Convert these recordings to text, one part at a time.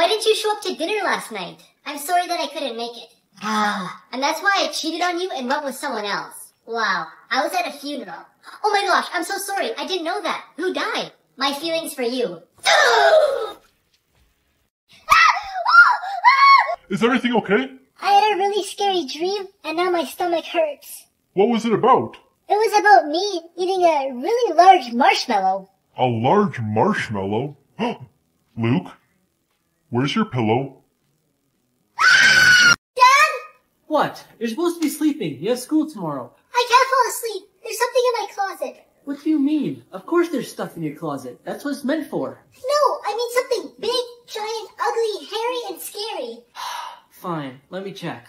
Why didn't you show up to dinner last night? I'm sorry that I couldn't make it. Ah, and that's why I cheated on you and went with someone else. Wow, I was at a funeral. Oh my gosh, I'm so sorry. I didn't know that. Who died? My feelings for you. Is everything okay? I had a really scary dream, and now my stomach hurts. What was it about? It was about me eating a really large marshmallow. A large marshmallow? Luke, where's your pillow? Dad? What? You're supposed to be sleeping. You have school tomorrow. I can't fall asleep. There's something in my closet. What do you mean? Of course there's stuff in your closet. That's what it's meant for. No, I mean something big, giant, ugly, hairy, and scary. Fine, let me check.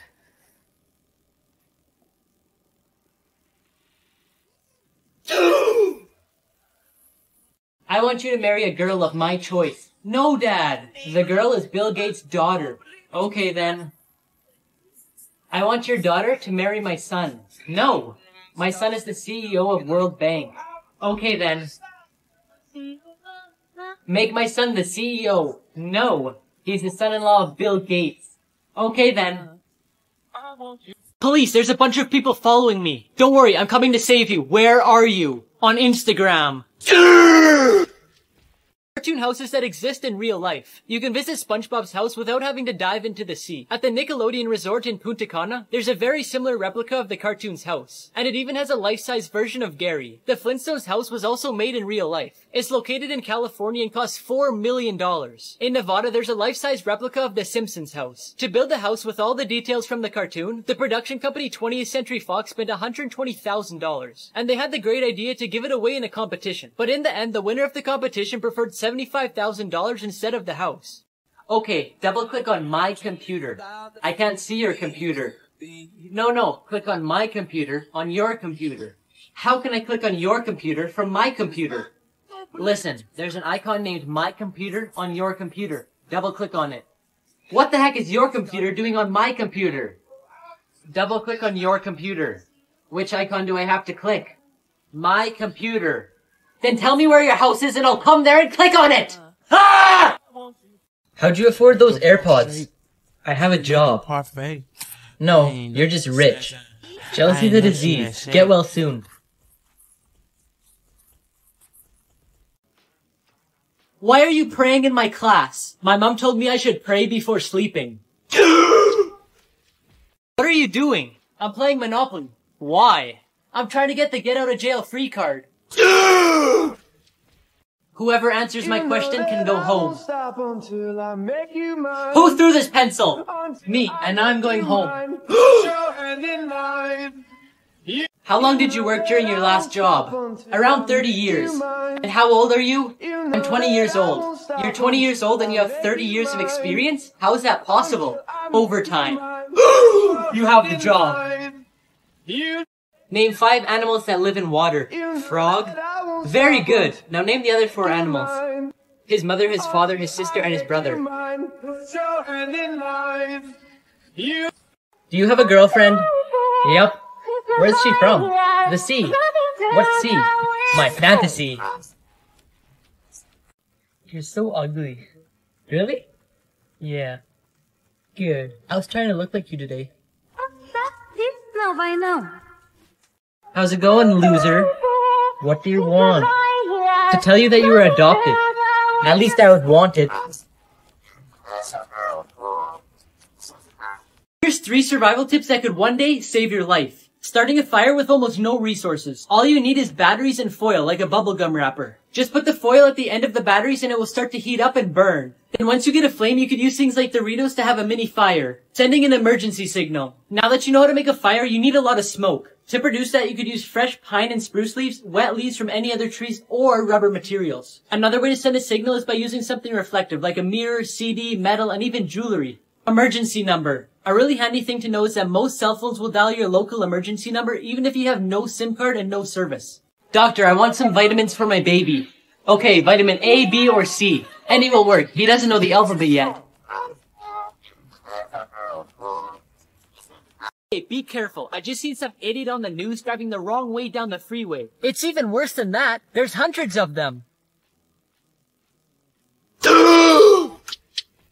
I want you to marry a girl of my choice. No, Dad. The girl is Bill Gates' daughter. Okay, then. I want your daughter to marry my son. No. My son is the CEO of World Bank. Okay, then. Make my son the CEO. No. He's the son-in-law of Bill Gates. Okay, then. Police, there's a bunch of people following me. Don't worry, I'm coming to save you. Where are you? On Instagram. Cartoon houses that exist in real life. You can visit SpongeBob's house without having to dive into the sea. At the Nickelodeon Resort in Punta Cana, there's a very similar replica of the cartoon's house, and it even has a life-size version of Gary. The Flintstones house was also made in real life. It's located in California and costs $4 million. In Nevada, there's a life-size replica of the Simpsons house. To build the house with all the details from the cartoon, the production company 20th Century Fox spent $120,000, and they had the great idea to give it away in a competition. But in the end, the winner of the competition preferred $75,000 instead of the house. Okay, double-click on my computer. I can't see your computer. No, click on my computer, on your computer. How can I click on your computer from my computer? Listen, there's an icon named My Computer on your computer. Double-click on it. What the heck is your computer doing on my computer? Double-click on your computer. Which icon do I have to click? My computer. Then tell me where your house is and I'll come there and click on it! Ah! How'd you afford those AirPods? I have a job. No, you're just rich. Jealousy's a disease. Get well soon. Why are you praying in my class? My mom told me I should pray before sleeping. What are you doing? I'm playing Monopoly. Why? I'm trying to get the get out of jail free card. Whoever answers my question can go home. Who threw this pencil? Me, and I'm going home. How long did you work during your last job? Around 30 years. And how old are you? I'm 20 years old. You're 20 years old and you have 30 years of experience? How is that possible? Overtime. You have the job. Name 5 animals that live in water. Frog. Very good. Now name the other 4 animals. His mother, his father, his sister, and his brother. Do you have a girlfriend? Yep. Where's she from? The sea. What sea? My fantasy. You're so ugly. Really? Yeah. Good. I was trying to look like you today. No, by now. How's it going, loser? What do you want? To tell you that you were adopted. At least I was wanted. Here's 3 survival tips that could one day save your life. Starting a fire with almost no resources. All you need is batteries and foil, like a bubblegum wrapper. Just put the foil at the end of the batteries and it will start to heat up and burn. Then once you get a flame, you could use things like Doritos to have a mini fire, sending an emergency signal. Now that you know how to make a fire, you need a lot of smoke. To produce that, you could use fresh pine and spruce leaves, wet leaves from any other trees, or rubber materials. Another way to send a signal is by using something reflective, like a mirror, CD, metal, and even jewelry. Emergency number. A really handy thing to know is that most cell phones will dial your local emergency number, even if you have no SIM card and no service. Doctor, I want some vitamins for my baby. Okay, vitamin A, B, or C. Any will work. He doesn't know the alphabet yet. Hey, be careful. I just seen some idiot on the news driving the wrong way down the freeway. It's even worse than that. There's hundreds of them.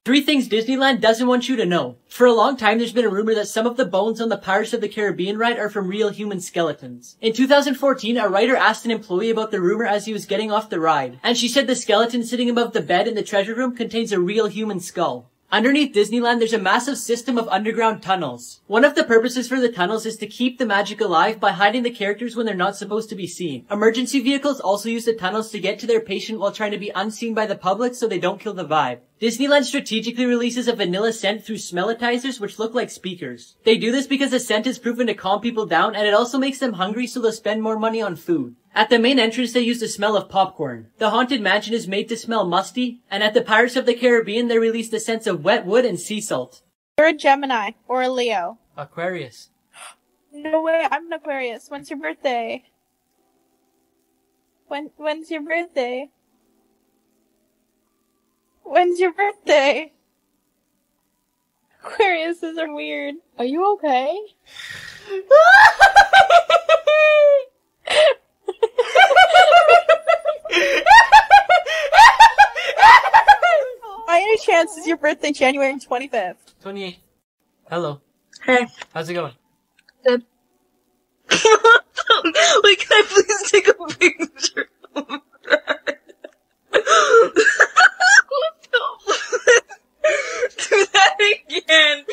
3 things Disneyland doesn't want you to know. For a long time, there's been a rumor that some of the bones on the Pirates of the Caribbean ride are from real human skeletons. In 2014, a writer asked an employee about the rumor as he was getting off the ride, and she said the skeleton sitting above the bed in the treasure room contains a real human skull. Underneath Disneyland, there's a massive system of underground tunnels. One of the purposes for the tunnels is to keep the magic alive by hiding the characters when they're not supposed to be seen. Emergency vehicles also use the tunnels to get to their patient while trying to be unseen by the public so they don't kill the vibe. Disneyland strategically releases a vanilla scent through smellitizers, which look like speakers. They do this because the scent is proven to calm people down, and it also makes them hungry, so they'll spend more money on food. At the main entrance, they use the smell of popcorn. The Haunted Mansion is made to smell musty, and at the Pirates of the Caribbean, they release the scents of wet wood and sea salt. You're a Gemini, or a Leo. Aquarius. No way, I'm an Aquarius. When's your birthday? When's your birthday? When's your birthday? Aquariuses are weird. Are you okay? By any chance, is your birthday January 25th? 28th. Hello. Hey. How's it going? Good. Wait, can I please take a picture of that? Do that again.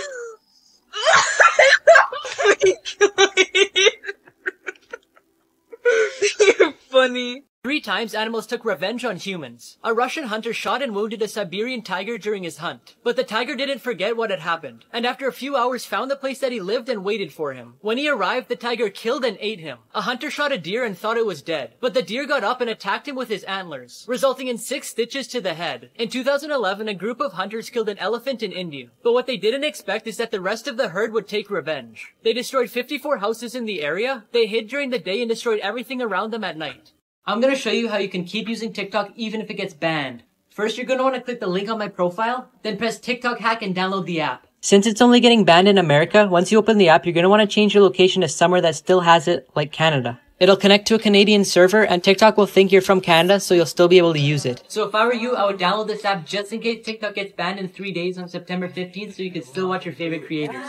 You're funny. 3 times, animals took revenge on humans. A Russian hunter shot and wounded a Siberian tiger during his hunt. But the tiger didn't forget what had happened, and after a few hours found the place that he lived and waited for him. When he arrived, the tiger killed and ate him. A hunter shot a deer and thought it was dead, but the deer got up and attacked him with his antlers, resulting in 6 stitches to the head. In 2011, a group of hunters killed an elephant in India, but what they didn't expect is that the rest of the herd would take revenge. They destroyed 54 houses in the area, they hid during the day and destroyed everything around them at night. I'm going to show you how you can keep using TikTok even if it gets banned. First, you're going to want to click the link on my profile, then press TikTok hack and download the app. Since it's only getting banned in America, once you open the app, you're going to want to change your location to somewhere that still has it, like Canada. It'll connect to a Canadian server, and TikTok will think you're from Canada, so you'll still be able to use it. So if I were you, I would download this app just in case TikTok gets banned in 3 days on September 15th, so you can still watch your favorite creators.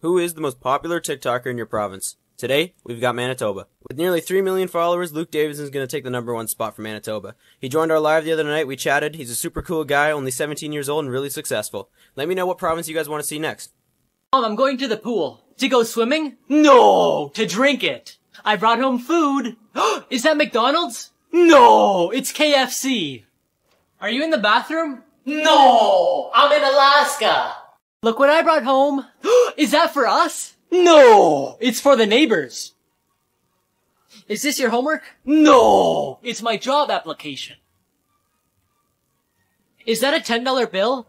Who is the most popular TikToker in your province? Today, we've got Manitoba. With nearly 3 million followers, Luke Davidson's going to take the #1 spot for Manitoba. He joined our live the other night, we chatted, he's a super cool guy, only 17 years old and really successful. Let me know what province you guys want to see next. Mom, I'm going to the pool. To go swimming? No! To drink it! I brought home food! Is that McDonald's? No! It's KFC! Are you in the bathroom? No! I'm in Alaska! Look what I brought home! Is that for us? No! It's for the neighbors! Is this your homework? No! It's my job application. Is that a $10 bill?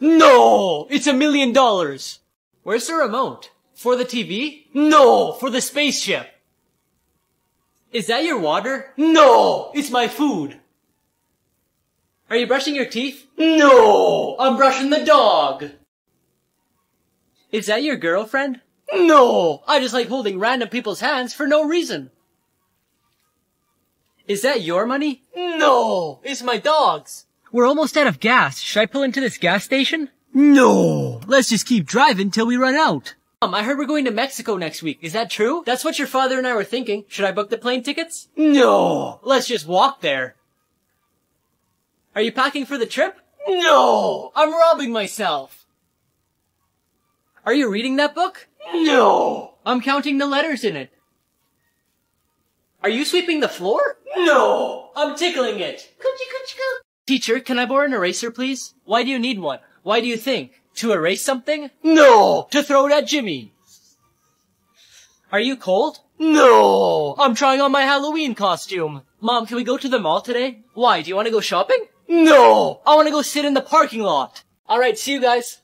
No! It's $1 million! Where's the remote? For the TV? No! For the spaceship! Is that your water? No! It's my food! Are you brushing your teeth? No! I'm brushing the dog! Is that your girlfriend? No! I just like holding random people's hands for no reason. Is that your money? No! It's my dog's! We're almost out of gas. Should I pull into this gas station? No! Let's just keep driving till we run out. Mom, I heard we're going to Mexico next week. Is that true? That's what your father and I were thinking. Should I book the plane tickets? No! Let's just walk there. Are you packing for the trip? No! I'm robbing myself! Are you reading that book? No! I'm counting the letters in it. Are you sweeping the floor? No! I'm tickling it. Teacher, can I borrow an eraser, please? Why do you need one? Why do you think? To erase something? No! To throw it at Jimmy. Are you cold? No! I'm trying on my Halloween costume. Mom, can we go to the mall today? Why, do you want to go shopping? No! I want to go sit in the parking lot. Alright, see you guys.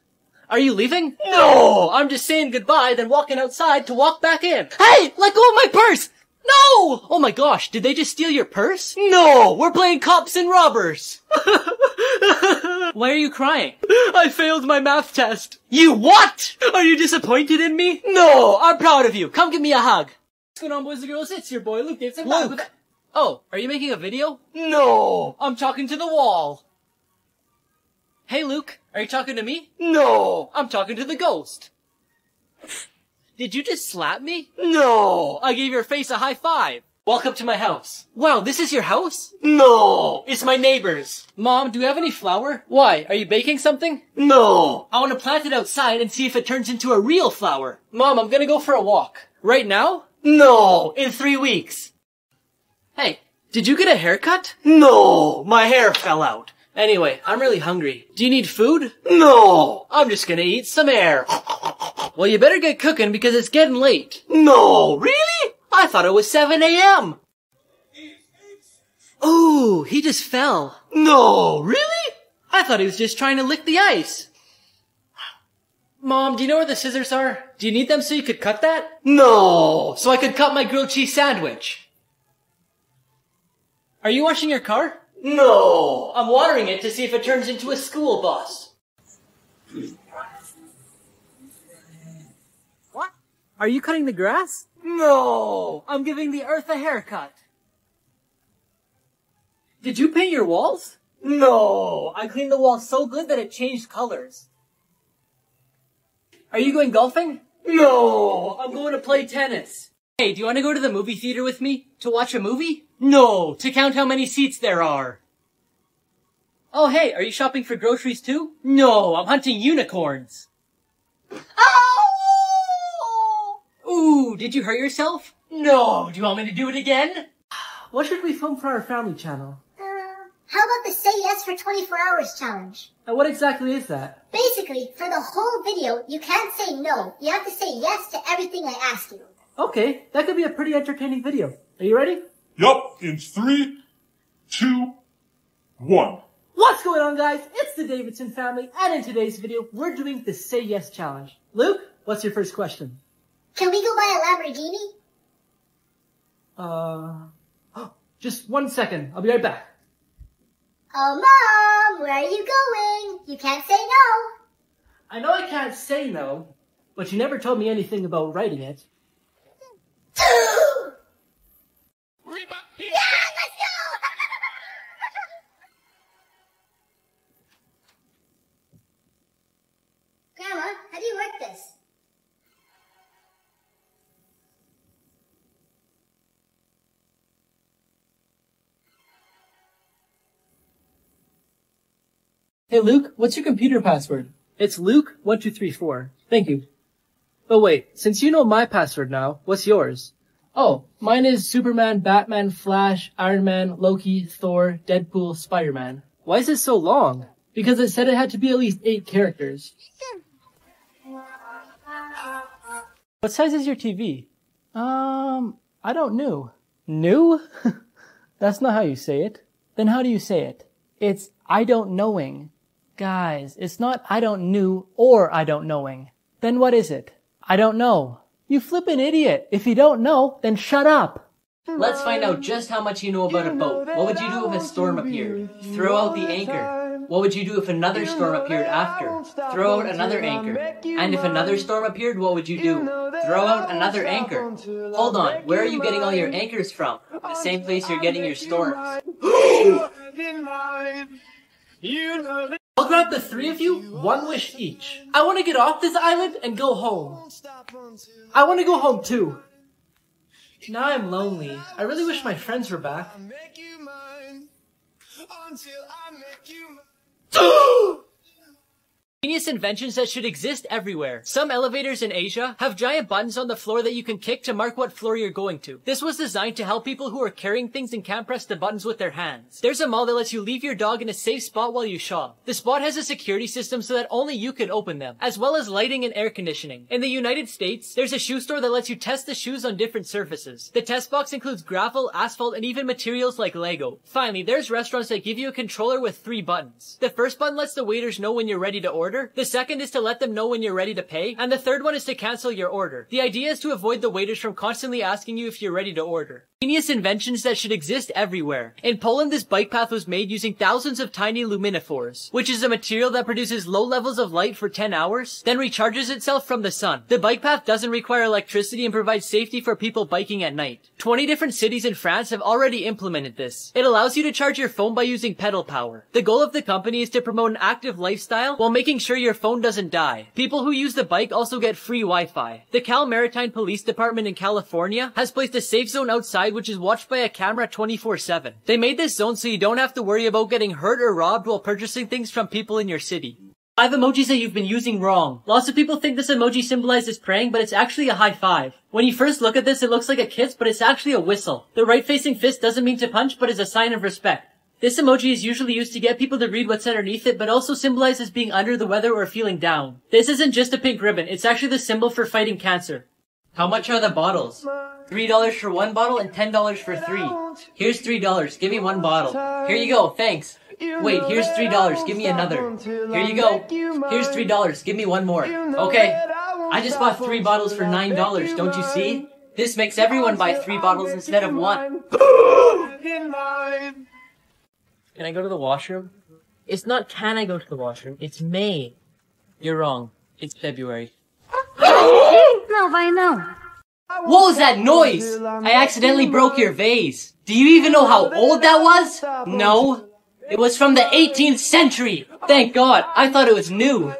Are you leaving? No! I'm just saying goodbye, then walking outside to walk back in. Hey! Let go of my purse! No! Oh my gosh, did they just steal your purse? No! We're playing cops and robbers! Why are you crying? I failed my math test. You what? Are you disappointed in me? No! I'm proud of you. Come give me a hug. What's going on, boys and girls? It's your boy, Luke Davidson. Luke! Oh, are you making a video? No! I'm talking to the wall. Hey, Luke, are you talking to me? No! I'm talking to the ghost. Did you just slap me? No! I gave your face a high five. Welcome to my house. Wow, this is your house? No! It's my neighbor's. Mom, do you have any flour? Why, are you baking something? No! I want to plant it outside and see if it turns into a real flower. Mom, I'm gonna go for a walk. Right now? No! In 3 weeks. Hey, did you get a haircut? No! My hair fell out. Anyway, I'm really hungry. Do you need food? No! I'm just gonna eat some air. Well, you better get cooking because it's getting late. No! Really? I thought it was 7 a.m. Ooh, he just fell. No! Really? I thought he was just trying to lick the ice. Mom, do you know where the scissors are? Do you need them so you could cut that? No! So I could cut my grilled cheese sandwich. Are you washing your car? No! I'm watering it to see if it turns into a school bus. What? Are you cutting the grass? No! I'm giving the earth a haircut. Did you paint your walls? No! I cleaned the walls so good that it changed colors. Are you going golfing? No! I'm going to play tennis. Hey, do you want to go to the movie theater with me? To watch a movie? No, to count how many seats there are. Oh hey, are you shopping for groceries too? No, I'm hunting unicorns. Ow! Ooh, did you hurt yourself? No, do you want me to do it again? What should we film for our family channel? How about the Say Yes for 24 Hours challenge? And what exactly is that? Basically, for the whole video, you can't say no. You have to say yes to everything I ask you. Okay, that could be a pretty entertaining video. Are you ready? Yup, in 3, 2, 1. What's going on, guys? It's the Davidson family, and in today's video, we're doing the Say Yes Challenge. Luke, what's your first question? Can we go buy a Lamborghini? Just 1 second. I'll be right back. Oh, Mom, where are you going? You can't say no. I know I can't say no, but you never told me anything about writing it. Yeah, let's go! Grandma, how do you work this? Hey Luke, what's your computer password? It's Luke1234. Thank you. But wait, since you know my password now, what's yours? Oh, mine is Superman, Batman, Flash, Iron Man, Loki, Thor, Deadpool, Spider-Man. Why is it so long? Because it said it had to be at least 8 characters. What size is your TV? I don't know. New? That's not how you say it. Then how do you say it? It's I don't knowing. Guys, it's not I don't knew or I don't knowing. Then what is it? I don't know. You flippin' idiot! If you don't know, then shut up! Let's find out just how much you know about a boat. What would you do if a storm appeared? Throw out the anchor. What would you do if another storm appeared after? Throw out another anchor. And if another storm appeared, what would you do? Throw out another anchor. Hold on, where are you getting all your anchors from? The same place you're getting your storms. I'll grab the 3 of you, 1 wish each. I want to get off this island and go home. I want to go home too. Now I'm lonely. I really wish my friends were back. Genius inventions that should exist everywhere. Some elevators in Asia have giant buttons on the floor that you can kick to mark what floor you're going to. This was designed to help people who are carrying things and can't press the buttons with their hands. There's a mall that lets you leave your dog in a safe spot while you shop. The spot has a security system so that only you can open them, as well as lighting and air conditioning. In the United States, there's a shoe store that lets you test the shoes on different surfaces. The test box includes gravel, asphalt, and even materials like Lego. Finally, there's restaurants that give you a controller with 3 buttons. The first button lets the waiters know when you're ready to order. order. The second is to let them know when you're ready to pay. And the third one is to cancel your order. The idea is to avoid the waiters from constantly asking you if you're ready to order. Genius inventions that should exist everywhere. In Poland, this bike path was made using thousands of tiny luminophores, which is a material that produces low levels of light for 10 hours, then recharges itself from the sun. The bike path doesn't require electricity and provides safety for people biking at night. 20 different cities in France have already implemented this. It allows you to charge your phone by using pedal power. The goal of the company is to promote an active lifestyle while making sure your phone doesn't die. People who use the bike also get free Wi-Fi. The Cal Maritime Police Department in California has placed a safe zone outside which is watched by a camera 24/7. They made this zone so you don't have to worry about getting hurt or robbed while purchasing things from people in your city. 5 emojis that you've been using wrong. Lots of people think this emoji symbolizes praying, but it's actually a high five. When you first look at this, it looks like a kiss, but it's actually a whistle. The right-facing fist doesn't mean to punch, but is a sign of respect. This emoji is usually used to get people to read what's underneath it, but also symbolizes being under the weather or feeling down. This isn't just a pink ribbon, it's actually the symbol for fighting cancer. How much are the bottles? $3 for one bottle and $10 for 3. Here's $3, give me one bottle. Here you go, thanks. Wait, here's $3, give me another. Here you go. Here's $3, give me one more. Okay, I just bought 3 bottles for $9, don't you see? This makes everyone buy 3 bottles instead of 1. Can I go to the washroom? It's not can I go to the washroom, it's May. You're wrong, it's February. No, by now. What was that noise? I accidentally broke your vase. Do you even know how old that was? No. It was from the 18th century! Thank God, I thought it was new.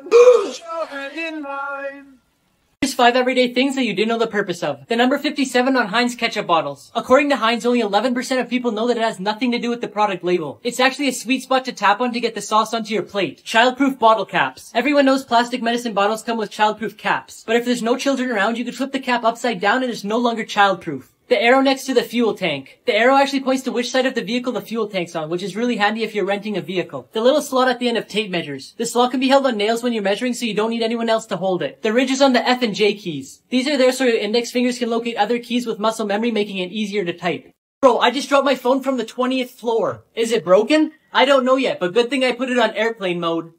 Here's 5 everyday things that you didn't know the purpose of. The number 57 on Heinz ketchup bottles. According to Heinz, only 11% of people know that it has nothing to do with the product label. It's actually a sweet spot to tap on to get the sauce onto your plate. Childproof bottle caps. Everyone knows plastic medicine bottles come with childproof caps. But if there's no children around, you could flip the cap upside down and it's no longer childproof. The arrow next to the fuel tank. The arrow actually points to which side of the vehicle the fuel tank's on, which is really handy if you're renting a vehicle. The little slot at the end of tape measures. The slot can be held on nails when you're measuring so you don't need anyone else to hold it. The ridges on the F and J keys. These are there so your index fingers can locate other keys with muscle memory, making it easier to type. Bro, I just dropped my phone from the 20th floor. Is it broken? I don't know yet, but good thing I put it on airplane mode.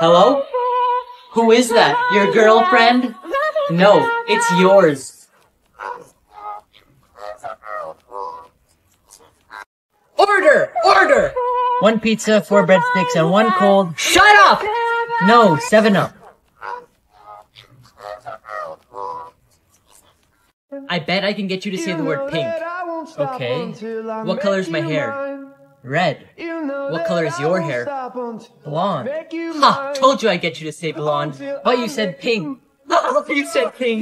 Hello? Who is that? Your girlfriend? No, it's yours. Order! Order! 1 pizza, 4 breadsticks, and 1 cold... Shut up! No, 7-Up. I bet I can get you to say the word pink. Okay. What color is my hair? Red. What color is your hair? Blonde. Ha! Told you I'd get you to say blonde, but you said pink. You said pink.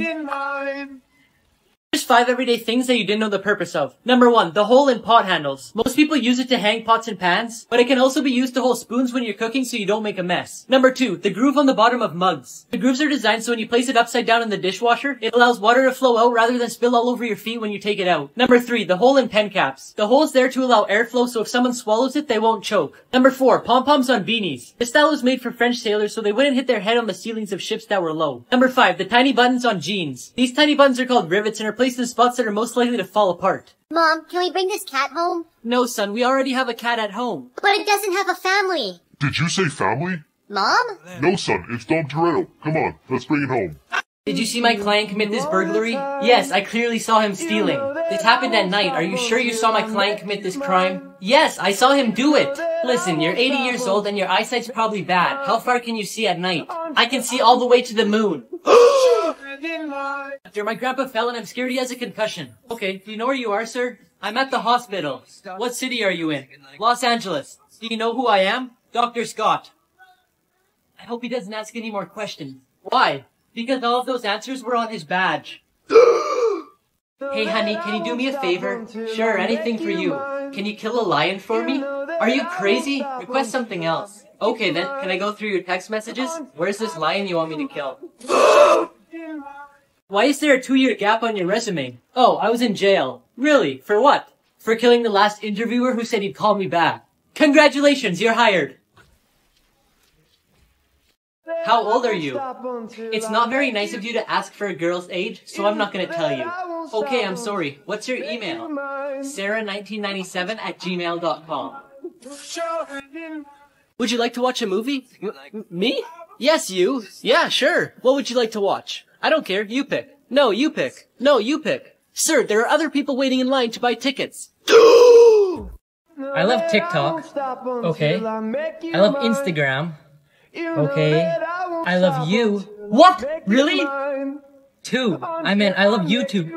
Here's 5 everyday things that you didn't know the purpose of. Number 1, the hole in pot handles. Most people use it to hang pots and pans, but it can also be used to hold spoons when you're cooking so you don't make a mess. Number 2, the groove on the bottom of mugs. The grooves are designed so when you place it upside down in the dishwasher, it allows water to flow out rather than spill all over your feet when you take it out. Number 3, the hole in pen caps. The hole's there to allow airflow so if someone swallows it, they won't choke. Number 4, pom-poms on beanies. This style was made for French sailors so they wouldn't hit their head on the ceilings of ships that were low. Number 5, the tiny buttons on jeans. These tiny buttons are called rivets and are placed in spots that are most likely to fall apart. Mom, can we bring this cat home? No, son, we already have a cat at home. But it doesn't have a family. Did you say family? Mom? No, son, it's Dom Toretto. Come on, let's bring it home. Did you see my client commit this burglary? Yes, I clearly saw him stealing. This happened at night. Are you sure you saw my client commit this crime? Yes, I saw him do it. Listen, you're 80 years old and your eyesight's probably bad. How far can you see at night? I can see all the way to the moon. After my grandpa fell and I'm scared he has a concussion. Okay, do you know where you are, sir? I'm at the hospital. What city are you in? Los Angeles. Do you know who I am? Dr. Scott. I hope he doesn't ask any more questions. Why? Because all of those answers were on his badge. Hey honey, can you do me a favor? Sure, anything for you. Can you kill a lion for me? Are you crazy? Request something else. Okay then, can I go through your text messages? Where's this lion you want me to kill? Why is there a 2-year gap on your resume? Oh, I was in jail. Really? For what? For killing the last interviewer who said he'd call me back. Congratulations, you're hired. How old are you? It's not very nice of you to ask for a girl's age, so I'm not gonna tell you. Okay, I'm sorry. What's your email? Sarah1997@gmail.com. Would you like to watch a movie? Me? Yes, you. Yeah, sure. What would you like to watch? I don't care. You pick. No, you pick. No, you pick. Sir, there are other people waiting in line to buy tickets. I love TikTok. Okay. I love Instagram. Okay. I love you. What? Really? Two. I mean, I love YouTube.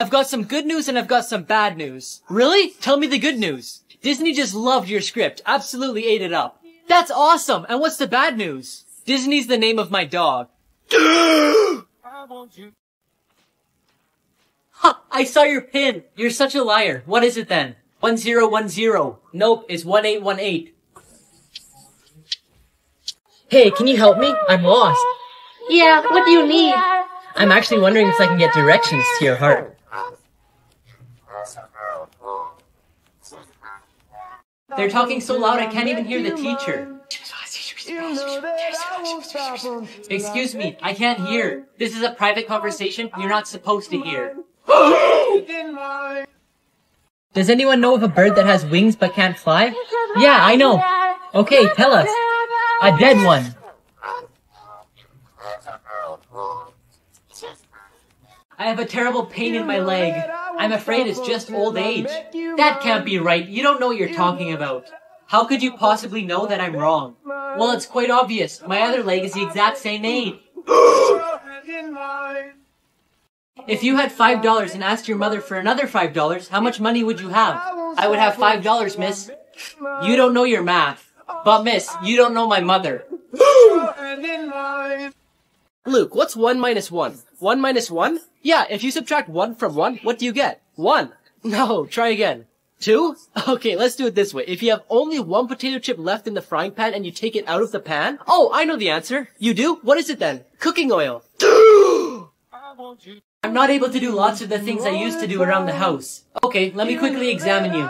I've got some good news and I've got some bad news. Really? Tell me the good news. Disney just loved your script. Absolutely ate it up. That's awesome. And what's the bad news? Disney's the name of my dog. Ha! I saw your pin. You're such a liar. What is it then? 1010. Nope, it's 1818. Hey, can you help me? I'm lost. Yeah, what do you need? I'm actually wondering if I can get directions to your heart. They're talking so loud I can't even hear the teacher. Excuse me, I can't hear. This is a private conversation you're not supposed to hear. Does anyone know of a bird that has wings but can't fly? Yeah, I know. Okay, tell us. A dead one. I have a terrible pain in my leg. I'm afraid it's just old age. That can't be right. You don't know what you're talking about. How could you possibly know that I'm wrong? Well, it's quite obvious. My other leg is the exact same age. If you had $5 and asked your mother for another $5, how much money would you have? I would have $5, miss. You don't know your math. But miss, you don't know my mother. Luke, what's 1 minus 1? 1 minus 1? Yeah, if you subtract 1 from 1, what do you get? 1. No, try again. 2? Okay, let's do it this way. If you have only 1 potato chip left in the frying pan and you take it out of the pan... Oh, I know the answer. You do? What is it then? Cooking oil. I'm not able to do lots of the things I used to do around the house. Okay, let me quickly examine you.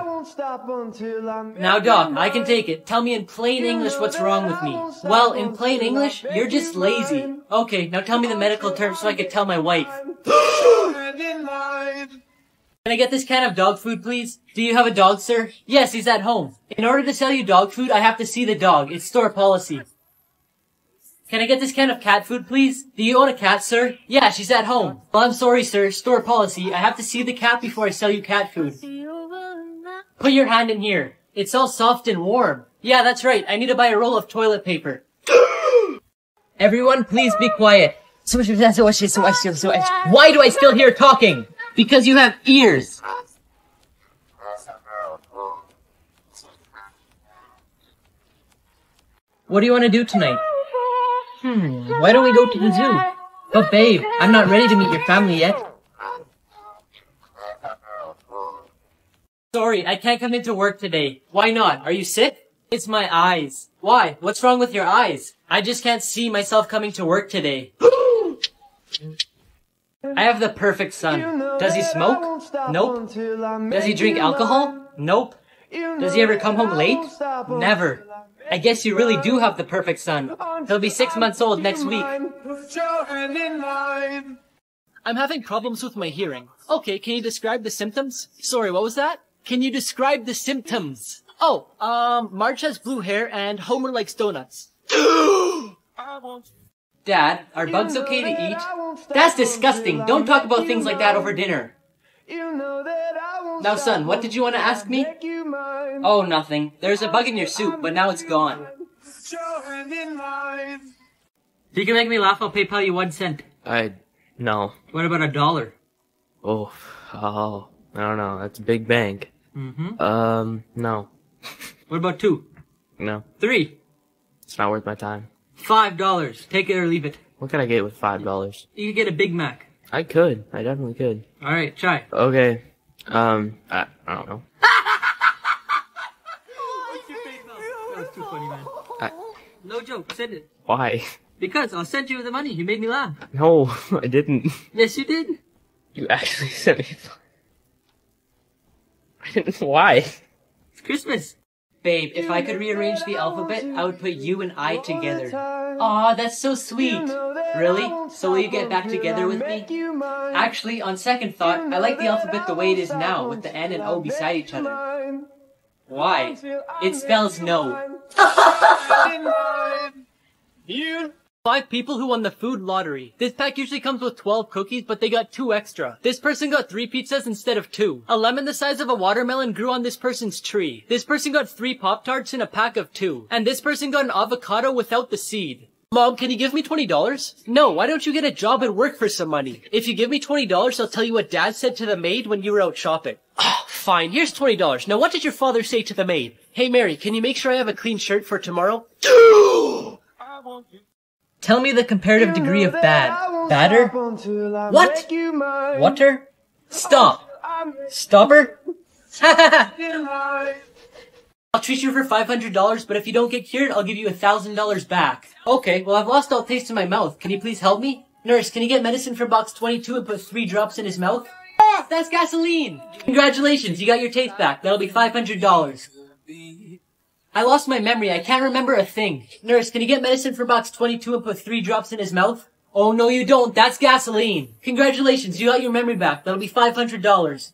Now, Doc, I can take it. Tell me in plain English what's wrong with me. Well, in plain English, you're just lazy. Okay, now tell me the medical term so I can tell my wife. Can I get this can of dog food, please? Do you have a dog, sir? Yes, he's at home. In order to sell you dog food, I have to see the dog. It's store policy. Can I get this can of cat food, please? Do you own a cat, sir? Yeah, she's at home. Well, I'm sorry, sir. Store policy. I have to see the cat before I sell you cat food. Put your hand in here. It's all soft and warm. Yeah, that's right. I need to buy a roll of toilet paper. Everyone, please be quiet. Why do I still hear talking? Because you have ears. What do you want to do tonight? Why don't we go to the zoo? But babe, I'm not ready to meet your family yet. Sorry, I can't come into work today. Why not? Are you sick? It's my eyes. Why? What's wrong with your eyes? I just can't see myself coming to work today. I have the perfect son. Does he smoke? Nope. Does he drink alcohol? Nope. Does he ever come home late? Never. I guess you really do have the perfect son. He'll be 6 months old next week. I'm having problems with my hearing. Okay, can you describe the symptoms? Sorry, what was that? Can you describe the symptoms? Oh, March has blue hair and Homer likes donuts. Dad, are bugs okay to eat? That's disgusting. Don't talk about things like that over dinner. Now, son, what did you want to ask me? Oh, nothing. There's a bug in your soup, but now it's gone. If you can make me laugh, I'll PayPal you 1 cent. No. What about $1? Oh, I don't know. That's a big bank. No. What about 2? No. 3? It's not worth my time. $5. Take it or leave it. What can I get with $5? You could get a Big Mac. I could. I definitely could. All right, try. Okay. I don't know. That was too funny, man. No joke, send it. Why? Because I'll send you the money. You made me laugh. No, I didn't. Yes, you did. You actually sent me. I didn't. Why? It's Christmas. Babe, if I could rearrange the alphabet, I would put you and I together. Aw, that's so sweet. Really? So will you get back together with me? Actually, on second thought, I like the alphabet the way it is now, with the N and O beside each other. Why? It spells no. You. 5 people who won the food lottery. This pack usually comes with 12 cookies, but they got 2 extra. This person got 3 pizzas instead of 2. A lemon the size of a watermelon grew on this person's tree. This person got 3 Pop-Tarts in a pack of 2. And this person got an avocado without the seed. Mom, can you give me $20? No, why don't you get a job and work for some money? If you give me $20, I'll tell you what Dad said to the maid when you were out shopping. Oh, fine, here's $20. Now what did your father say to the maid? Hey Mary, can you make sure I have a clean shirt for tomorrow? Tell me the comparative degree of bad. Badder? What? Water? Stop. Stopper? I'll treat you for $500, but if you don't get cured, I'll give you $1,000 back. Okay, well I've lost all taste in my mouth. Can you please help me? Nurse, can you get medicine for box 22 and put 3 drops in his mouth? Oh, that's gasoline! Congratulations, you got your taste back. That'll be $500. I lost my memory. I can't remember a thing. Nurse, can you get medicine for box 22 and put 3 drops in his mouth? Oh, no, you don't. That's gasoline. Congratulations. You got your memory back. That'll be $500.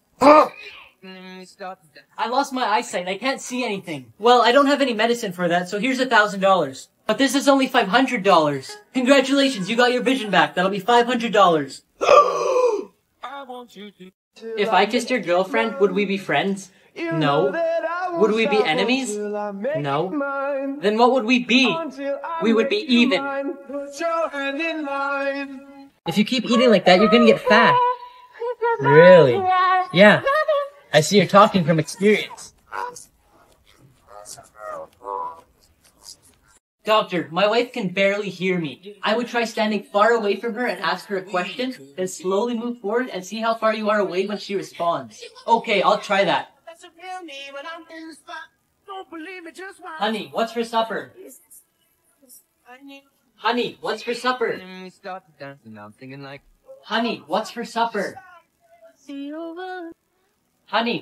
I lost my eyesight. I can't see anything. Well, I don't have any medicine for that, so here's $1,000. But this is only $500. Congratulations. You got your vision back. That'll be $500. If I kissed your girlfriend, would we be friends? No. Would we be enemies? No. Then what would we be? We would be even. If you keep eating like that, you're gonna get fat. Really? Yeah. I see you're talking from experience. Doctor, my wife can barely hear me. I would try standing far away from her and ask her a question, then slowly move forward and see how far you are away when she responds. Okay, I'll try that. Honey, what's for supper? Honey, what's for supper? Honey, what's for supper? Honey,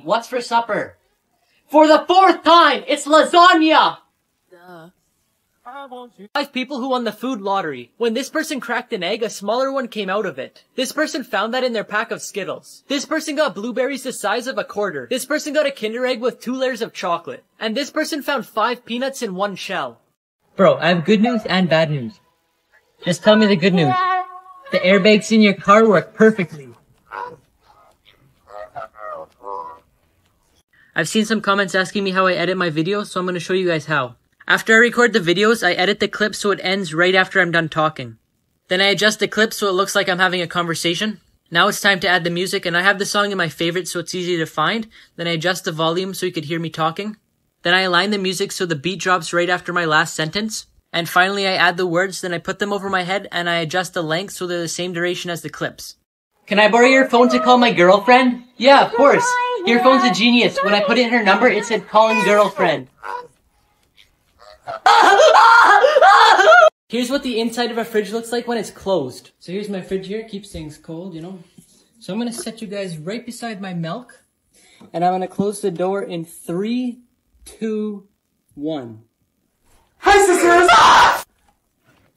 what's for supper? For the 4th time, it's lasagna! 5 people who won the food lottery. When this person cracked an egg, a smaller one came out of it. This person found that in their pack of Skittles. This person got blueberries the size of a quarter. This person got a Kinder Egg with 2 layers of chocolate. And this person found 5 peanuts in 1 shell. Bro, I have good news and bad news. Just tell me the good news. The airbags in your car work perfectly. I've seen some comments asking me how I edit my videos, so I'm going to show you guys how. After I record the videos, I edit the clip so it ends right after I'm done talking. Then I adjust the clip so it looks like I'm having a conversation. Now it's time to add the music, and I have the song in my favorites so it's easy to find. Then I adjust the volume so you could hear me talking. Then I align the music so the beat drops right after my last sentence. And finally I add the words, then I put them over my head, and I adjust the length so they're the same duration as the clips. Can I borrow your phone to call my girlfriend? Yeah, of course. Your phone's a genius. When I put in her number, it said calling girlfriend. Here's what the inside of a fridge looks like when it's closed. So here's my fridge here, keeps things cold, you know. So I'm gonna set you guys right beside my milk, and I'm gonna close the door in 3, 2, 1. Hi sisters!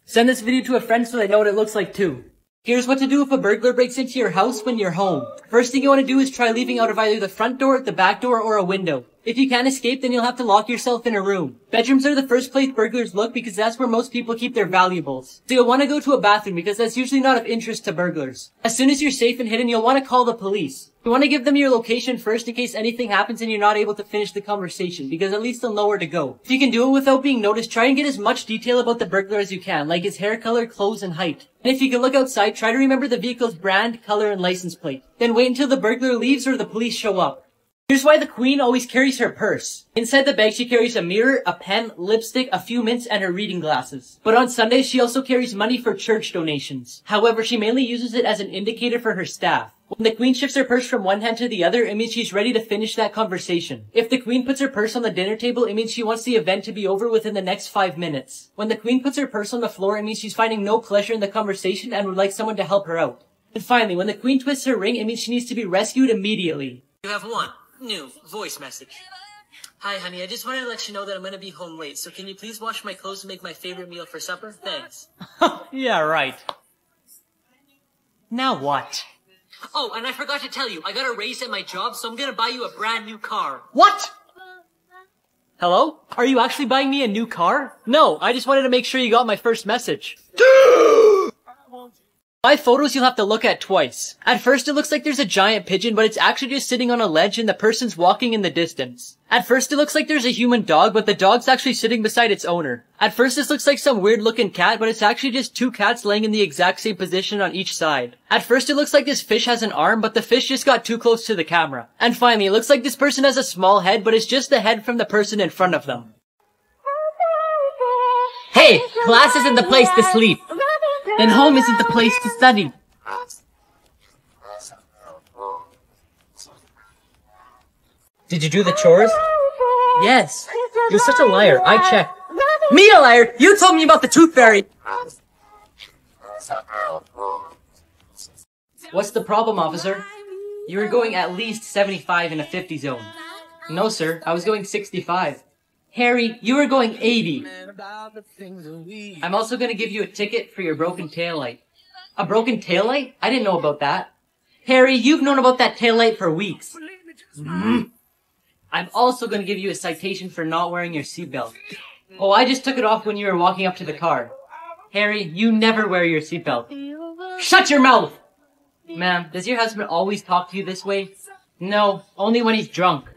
Send this video to a friend so they know what it looks like too. Here's what to do if a burglar breaks into your house when you're home. First thing you want to do is try leaving out of either the front door, the back door, or a window. If you can't escape, then you'll have to lock yourself in a room. Bedrooms are the first place burglars look because that's where most people keep their valuables. So you'll want to go to a bathroom because that's usually not of interest to burglars. As soon as you're safe and hidden, you'll want to call the police. You want to give them your location first in case anything happens and you're not able to finish the conversation, because at least they'll know where to go. If you can do it without being noticed, try and get as much detail about the burglar as you can, like his hair color, clothes, and height. And if you can look outside, try to remember the vehicle's brand, color, and license plate. Then wait until the burglar leaves or the police show up. Here's why the queen always carries her purse. Inside the bag, she carries a mirror, a pen, lipstick, a few mints, and her reading glasses. But on Sundays, she also carries money for church donations. However, she mainly uses it as an indicator for her staff. When the queen shifts her purse from one hand to the other, it means she's ready to finish that conversation. If the queen puts her purse on the dinner table, it means she wants the event to be over within the next 5 minutes. When the queen puts her purse on the floor, it means she's finding no pleasure in the conversation and would like someone to help her out. And finally, when the queen twists her ring, it means she needs to be rescued immediately. You have one new voice message. Hi honey, I just wanted to let you know that I'm gonna be home late, so can you please wash my clothes and make my favorite meal for supper? Thanks. Yeah, right. Now what? Oh, and I forgot to tell you, I got a raise at my job, so I'm gonna buy you a brand new car. What? Hello? Are you actually buying me a new car? No, I just wanted to make sure you got my first message. My photos you'll have to look at twice. At first it looks like there's a giant pigeon, but it's actually just sitting on a ledge and the person's walking in the distance. At first it looks like there's a human dog, but the dog's actually sitting beside its owner. At first this looks like some weird looking cat, but it's actually just two cats laying in the exact same position on each side. At first it looks like this fish has an arm, but the fish just got too close to the camera. And finally it looks like this person has a small head, but it's just the head from the person in front of them. Hey, class isn't the place to sleep. And home isn't the place to study. Did you do the chores? Yes. You're such a liar. I checked. Me a liar? You told me about the tooth fairy. What's the problem, officer? You were going at least 75 in a 50 zone. No, sir. I was going 65. Harry, you were going 80. I'm also going to give you a ticket for your broken taillight. A broken taillight? I didn't know about that. Harry, you've known about that taillight for weeks. I'm also going to give you a citation for not wearing your seatbelt. Oh, I just took it off when you were walking up to the car. Harry, you never wear your seatbelt. Shut your mouth! Ma'am, does your husband always talk to you this way? No, only when he's drunk.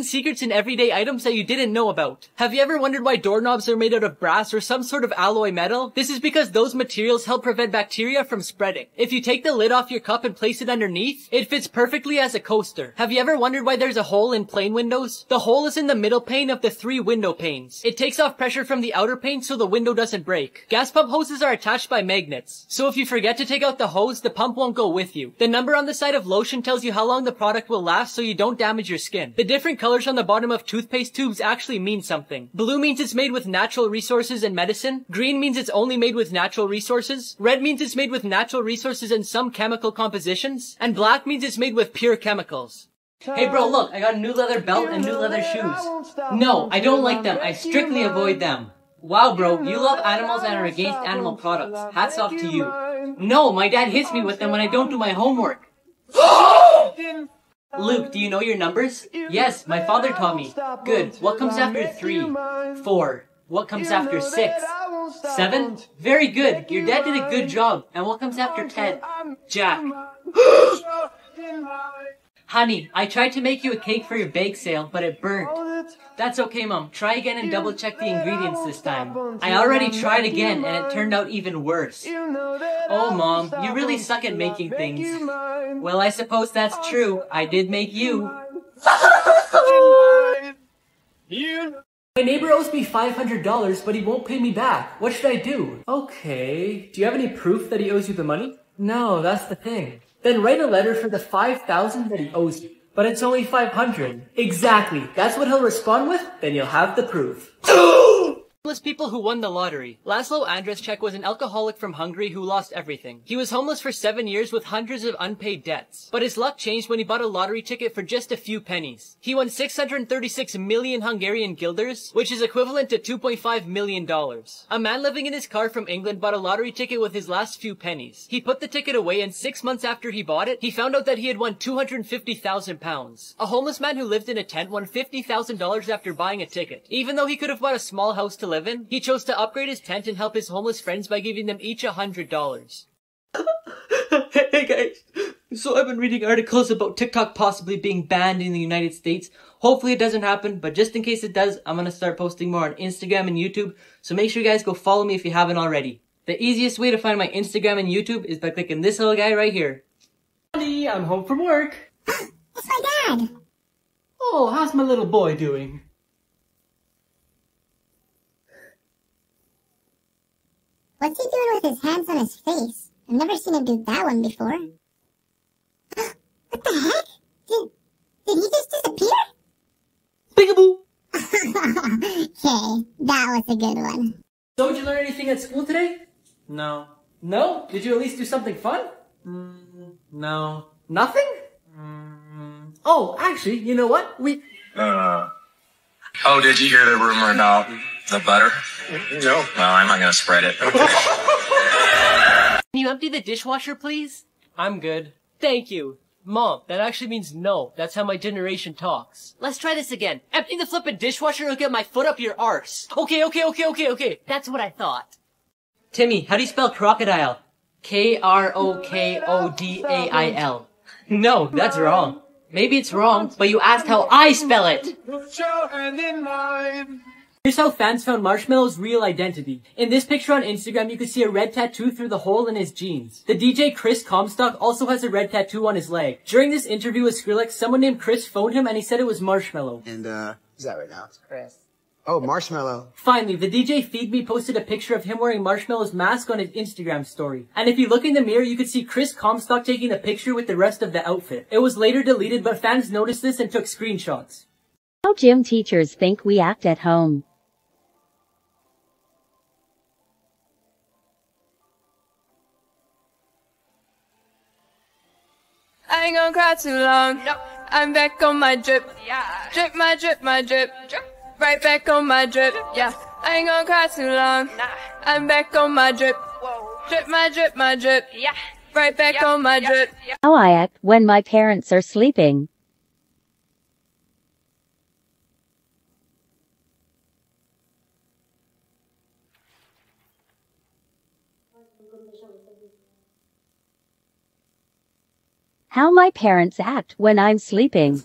Secrets in everyday items that you didn't know about. Have you ever wondered why doorknobs are made out of brass or some sort of alloy metal? This is because those materials help prevent bacteria from spreading. If you take the lid off your cup and place it underneath, it fits perfectly as a coaster. Have you ever wondered why there's a hole in plane windows? The hole is in the middle pane of the three window panes. It takes off pressure from the outer pane so the window doesn't break. Gas pump hoses are attached by magnets, so if you forget to take out the hose, the pump won't go with you. The number on the side of lotion tells you how long the product will last so you don't damage your skin. The different colors on the bottom of toothpaste tubes actually mean something. Blue means it's made with natural resources and medicine. Green means it's only made with natural resources. Red means it's made with natural resources and some chemical compositions. And black means it's made with pure chemicals. Hey bro, look, I got a new leather belt and new leather shoes. No, I don't like them. I strictly avoid them. Wow bro, you love animals and are against animal products. Hats off to you. No, my dad hits me with them when I don't do my homework. Luke, do you know your numbers? Yes, my father taught me. Good. What comes after 3? 4. What comes after 6? 7? Very good. Your dad did a good job. And what comes after 10? Jack. Honey, I tried to make you a cake for your bake sale, but it burnt. That's okay, Mom. Try again and double check the ingredients this time. I already tried again, and it turned out even worse. Oh, Mom, you really suck at making things. Well, I suppose that's true. I did make you. My neighbor owes me $500, but he won't pay me back. What should I do? Okay. Do you have any proof that he owes you the money? No, that's the thing. Then write a letter for the $5,000 that he owes you. But it's only $500. Exactly. That's what he'll respond with? Then you'll have the proof. Homeless people who won the lottery. Laszlo Andrzejczyk was an alcoholic from Hungary who lost everything. He was homeless for 7 years with hundreds of unpaid debts. But his luck changed when he bought a lottery ticket for just a few pennies. He won 636 million Hungarian guilders, which is equivalent to $2.5 million. A man living in his car from England bought a lottery ticket with his last few pennies. He put the ticket away, and 6 months after he bought it, he found out that he had won £250,000. A homeless man who lived in a tent won $50,000 after buying a ticket. Even though he could have bought a small house to live in, he chose to upgrade his tent and help his homeless friends by giving them each $100. Hey guys, so I've been reading articles about TikTok possibly being banned in the United States. Hopefully it doesn't happen, but just in case it does, I'm gonna start posting more on Instagram and YouTube, so make sure you guys go follow me if you haven't already. The easiest way to find my Instagram and YouTube is by clicking this little guy right here. Honey, I'm home from work. It's my dad. Oh, how's my little boy doing? What's he doing with his hands on his face? I've never seen him do that one before. What the heck? Did he just disappear? Peekaboo! Okay, that was a good one. So did you learn anything at school today? No. No? Did you at least do something fun? No. Nothing? Oh, actually, you know what? Oh, did you hear the rumor about the butter? No. No, I'm not gonna spread it. Okay. Can you empty the dishwasher, please? I'm good. Thank you. Mom, that actually means no. That's how my generation talks. Let's try this again. Empty the flippin' dishwasher or get my foot up your arse. Okay. That's what I thought. Timmy, how do you spell crocodile? K-R-O-K-O-D-A-I-L. No, that's wrong. Maybe it's wrong, but you asked how I spell it. Here's how fans found Marshmallow's real identity. In this picture on Instagram, you can see a red tattoo through the hole in his jeans. The DJ Chris Comstock also has a red tattoo on his leg. During this interview with Skrillex, someone named Chris phoned him and he said it was Marshmallow. And, who's that right now? It's Chris. Oh, Marshmallow. Finally, the DJ Feed Me posted a picture of him wearing Marshmallow's mask on his Instagram story. And if you look in the mirror, you could see Chris Comstock taking a picture with the rest of the outfit. It was later deleted, but fans noticed this and took screenshots. How gym teachers think we act at home. I ain't gonna cry too long. No. I'm back on my drip. Yeah. Drip my drip, my drip. Drip. Right back on my drip. Yeah. I ain't gonna cry too long. Nah. I'm back on my drip. Whoa. Drip my drip, my drip. Yeah. Right back on my drip. Yeah. How I act when my parents are sleeping. How my parents act when I'm sleeping.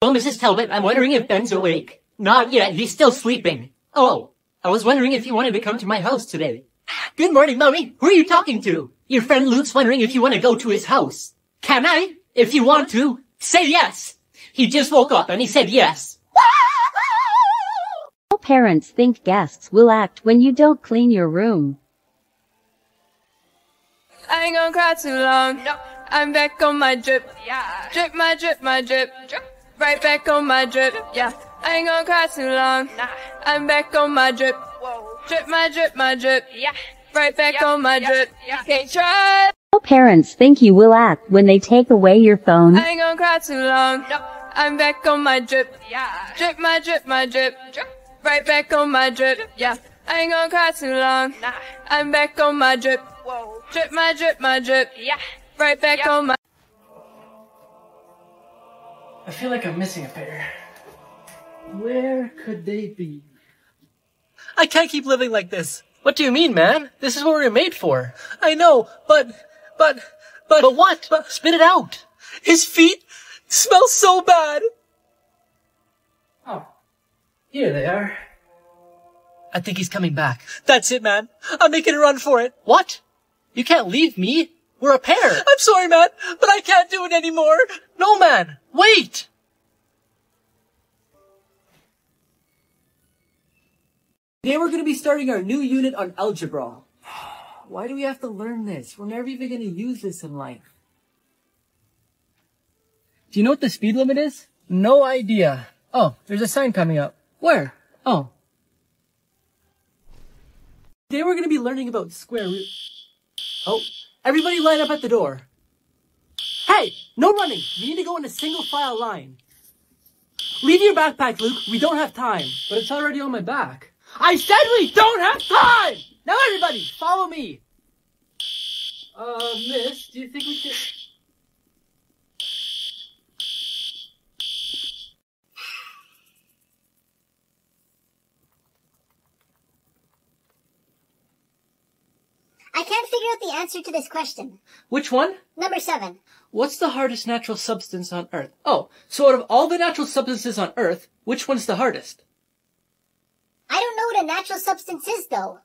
Well, Mrs. Talbot, I'm wondering if Ben's awake. Not yet, he's still sleeping. Oh, I was wondering if you wanted to come to my house today. Good morning, Mommy. Who are you talking to? Your friend Luke's wondering if you want to go to his house. Can I? If you want to, say yes. He just woke up and he said yes. How parents think guests will act when you don't clean your room. I ain't gonna cry too long. No. I'm back on my drip. Yeah. Drip my drip, my drip. Drip. Right back on my drip. Yeah. I ain't gonna cry too long. Nah. I'm back on my drip. Whoa. Drip my drip, my drip. Yeah. Right back on my drip. Okay, try. How parents think you will act when they take away your phone. I ain't gonna cry too long. No. I'm back on my drip. Yeah. Drip my drip, my drip. Drip. Right back on my drip. Yeah. I ain't gonna cry too long. Nah. I'm back on my drip. Whoa. Drip my drip, my drip. Yeah. Right back on my. I feel like I'm missing a pair. Where could they be? I can't keep living like this. What do you mean, man? This is what we're made for. I know, but what? But spit it out. His feet smell so bad. Oh, here they are. I think he's coming back. That's it, man. I'm making a run for it. What? You can't leave me. We're a pair. I'm sorry, man, but I can't do it anymore. No, man. Wait. Today we're going to be starting our new unit on algebra. Why do we have to learn this? We're never even going to use this in life. Do you know what the speed limit is? No idea. Oh, there's a sign coming up. Where? Oh. Today we're going to be learning about square root. Oh, everybody line up at the door. Hey, no running. We need to go in a single file line. Leave your backpack, Luke. We don't have time. But it's already on my back. I said we don't have time! Now everybody, follow me! Miss, do you think we could... I can't figure out the answer to this question. Which one? Number 7. What's the hardest natural substance on Earth? Oh, so out of all the natural substances on Earth, which one's the hardest? I don't know what a natural substance is, though.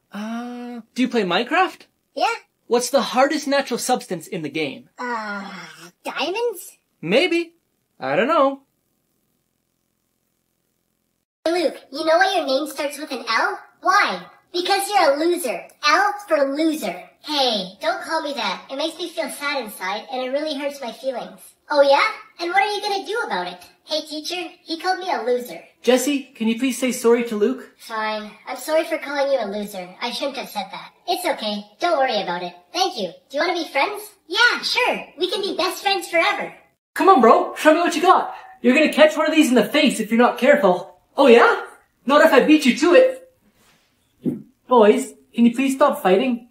Do you play Minecraft? Yeah. What's the hardest natural substance in the game? Diamonds? Maybe. I don't know. Hey, Luke, you know why your name starts with an L? Why? Because you're a loser. L for loser. Hey, don't call me that. It makes me feel sad inside, and it really hurts my feelings. Oh yeah? And what are you gonna do about it? Hey teacher, he called me a loser. Jesse, can you please say sorry to Luke? Fine. I'm sorry for calling you a loser. I shouldn't have said that. It's okay. Don't worry about it. Thank you. Do you want to be friends? Yeah, sure. We can be best friends forever. Come on, bro. Show me what you got. You're gonna catch one of these in the face if you're not careful. Oh yeah? Not if I beat you to it. Boys, can you please stop fighting?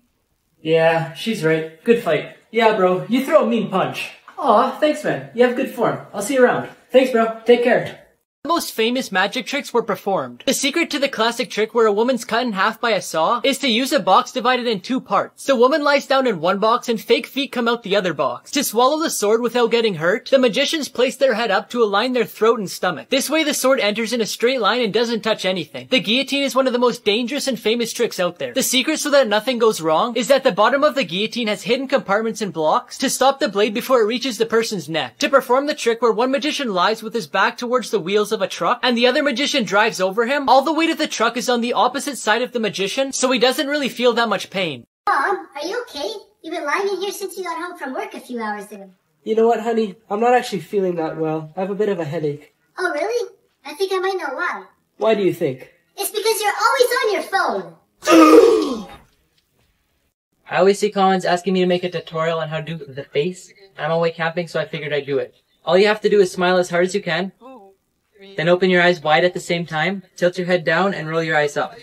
Yeah, she's right. Good fight. Yeah, bro. You throw a mean punch. Aw, thanks, man. You have good form. I'll see you around. Thanks, bro. Take care. The most famous magic tricks were performed. The secret to the classic trick where a woman's cut in half by a saw is to use a box divided in two parts. The woman lies down in one box and fake feet come out the other box. To swallow the sword without getting hurt, the magicians place their head up to align their throat and stomach. This way the sword enters in a straight line and doesn't touch anything. The guillotine is one of the most dangerous and famous tricks out there. The secret so that nothing goes wrong is that the bottom of the guillotine has hidden compartments and blocks to stop the blade before it reaches the person's neck. To perform the trick where one magician lies with his back towards the wheels of a truck and the other magician drives over him, all the weight of the truck is on the opposite side of the magician, so he doesn't really feel that much pain. Mom, are you okay? You've been lying in here since you got home from work a few hours ago. You know what, honey? I'm not actually feeling that well. I have a bit of a headache. Oh, really? I think I might know why. Why do you think? It's because you're always on your phone. I always see Collins asking me to make a tutorial on how to do the face. I'm away camping, so I figured I'd do it. All you have to do is smile as hard as you can. Then open your eyes wide at the same time, tilt your head down, and roll your eyes up.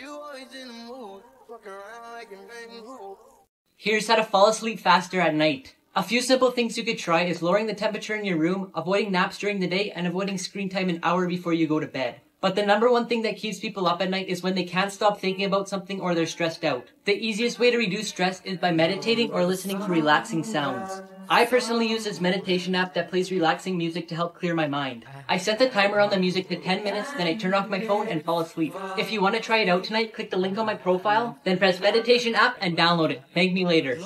Here's how to fall asleep faster at night. A few simple things you could try is lowering the temperature in your room, avoiding naps during the day, and avoiding screen time an hour before you go to bed. But the number one thing that keeps people up at night is when they can't stop thinking about something or they're stressed out. The easiest way to reduce stress is by meditating or listening to relaxing sounds. I personally use this meditation app that plays relaxing music to help clear my mind. I set the timer on the music to 10 minutes, then I turn off my phone and fall asleep. If you want to try it out tonight, click the link on my profile, then press meditation app and download it. Thank me later.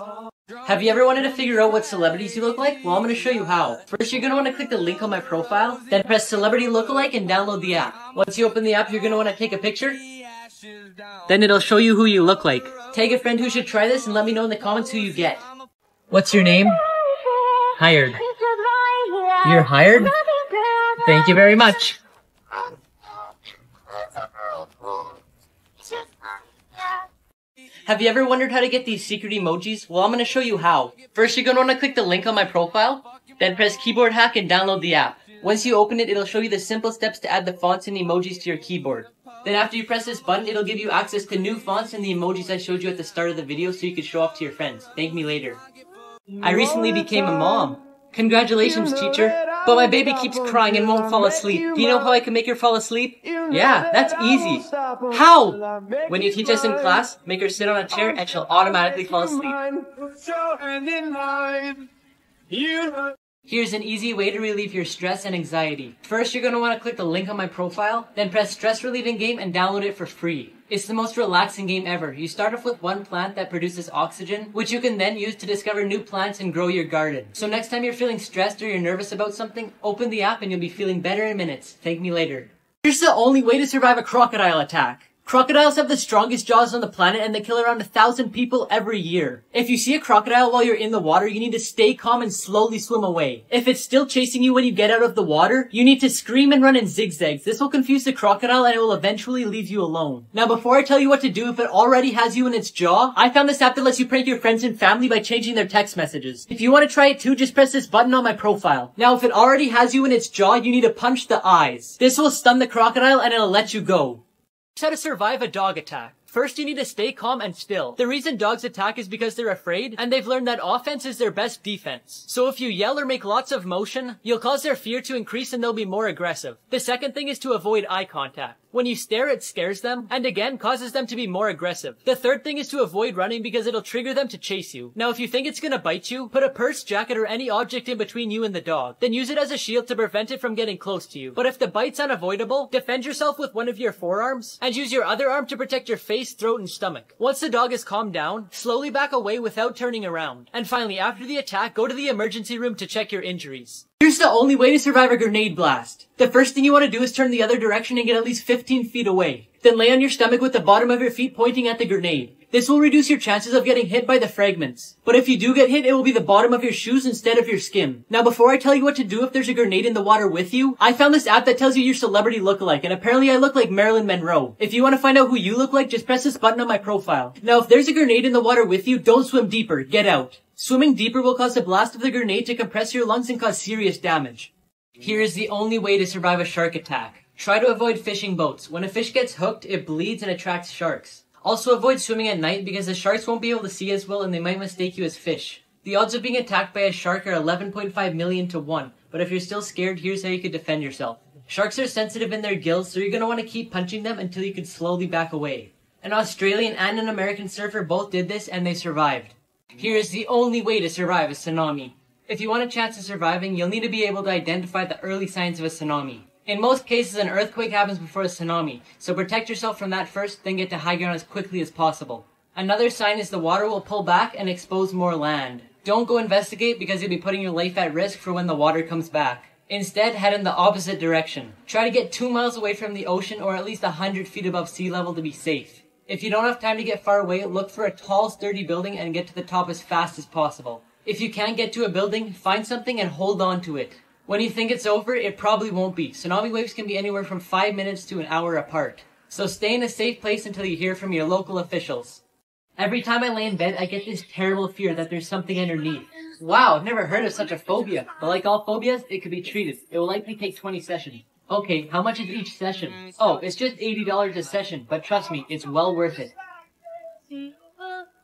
Have you ever wanted to figure out what celebrities you look like? Well, I'm going to show you how. First, you're going to want to click the link on my profile, then press celebrity lookalike and download the app. Once you open the app, you're going to want to take a picture. Then it'll show you who you look like. Tag a friend who should try this and let me know in the comments who you get. What's your name? Hired. You're hired? Thank you very much. Have you ever wondered how to get these secret emojis? Well, I'm going to show you how. First, you're going to want to click the link on my profile, then press keyboard hack and download the app. Once you open it, it'll show you the simple steps to add the fonts and emojis to your keyboard. Then after you press this button, it'll give you access to new fonts and the emojis I showed you at the start of the video so you can show off to your friends. Thank me later. I recently became a mom. Congratulations, teacher. But my baby keeps crying and won't fall asleep. Do you know how I can make her fall asleep? Yeah, that's easy. How? When you teach us in class, make her sit on a chair and she'll automatically fall asleep. Here's an easy way to relieve your stress and anxiety. First, you're going to want to click the link on my profile, then press Stress Relieving Game and download it for free. It's the most relaxing game ever. You start off with one plant that produces oxygen, which you can then use to discover new plants and grow your garden. So next time you're feeling stressed or you're nervous about something, open the app and you'll be feeling better in minutes. Thank me later. Here's the only way to survive a crocodile attack. Crocodiles have the strongest jaws on the planet and they kill around 1,000 people every year. If you see a crocodile while you're in the water, you need to stay calm and slowly swim away. If it's still chasing you when you get out of the water, you need to scream and run in zigzags. This will confuse the crocodile and it will eventually leave you alone. Now before I tell you what to do if it already has you in its jaw, I found this app that lets you prank your friends and family by changing their text messages. If you want to try it too, just press this button on my profile. Now if it already has you in its jaw, you need to punch the eyes. This will stun the crocodile and it'll let you go. How to survive a dog attack. First, you need to stay calm and still. The reason dogs attack is because they're afraid, and they've learned that offense is their best defense. So if you yell or make lots of motion, you'll cause their fear to increase and they'll be more aggressive. The second thing is to avoid eye contact. When you stare, it scares them, and again, causes them to be more aggressive. The third thing is to avoid running because it'll trigger them to chase you. Now, if you think it's gonna bite you, put a purse, jacket, or any object in between you and the dog. Then use it as a shield to prevent it from getting close to you. But if the bite's unavoidable, defend yourself with one of your forearms, and use your other arm to protect your face, throat, and stomach. Once the dog is calmed down, slowly back away without turning around. And finally, after the attack, go to the emergency room to check your injuries. Here's the only way to survive a grenade blast. The first thing you want to do is turn the other direction and get at least 15 feet away. Then lay on your stomach with the bottom of your feet pointing at the grenade. This will reduce your chances of getting hit by the fragments. But if you do get hit, it will be the bottom of your shoes instead of your skin. Now before I tell you what to do if there's a grenade in the water with you, I found this app that tells you your celebrity lookalike, and apparently I look like Marilyn Monroe. If you want to find out who you look like, just press this button on my profile. Now if there's a grenade in the water with you, don't swim deeper, get out. Swimming deeper will cause the blast of the grenade to compress your lungs and cause serious damage. Here is the only way to survive a shark attack. Try to avoid fishing boats. When a fish gets hooked, it bleeds and attracts sharks. Also, avoid swimming at night because the sharks won't be able to see as well and they might mistake you as fish. The odds of being attacked by a shark are 11.5 million to 1, but if you're still scared, here's how you could defend yourself. Sharks are sensitive in their gills, so you're going to want to keep punching them until you can slowly back away. An Australian and an American surfer both did this and they survived. Here is the only way to survive a tsunami. If you want a chance of surviving, you'll need to be able to identify the early signs of a tsunami. In most cases, an earthquake happens before a tsunami, so protect yourself from that first, then get to high ground as quickly as possible. Another sign is the water will pull back and expose more land. Don't go investigate because you'll be putting your life at risk for when the water comes back. Instead, head in the opposite direction. Try to get 2 miles away from the ocean or at least 100 feet above sea level to be safe. If you don't have time to get far away, look for a tall, sturdy building and get to the top as fast as possible. If you can't get to a building, find something and hold on to it. When you think it's over, it probably won't be. Tsunami waves can be anywhere from 5 minutes to an hour apart. So stay in a safe place until you hear from your local officials. Every time I lay in bed, I get this terrible fear that there's something underneath. Wow, I've never heard of such a phobia. But like all phobias, it could be treated. It will likely take 20 sessions. Okay, how much is each session? Oh, it's just $80 a session, but trust me, it's well worth it.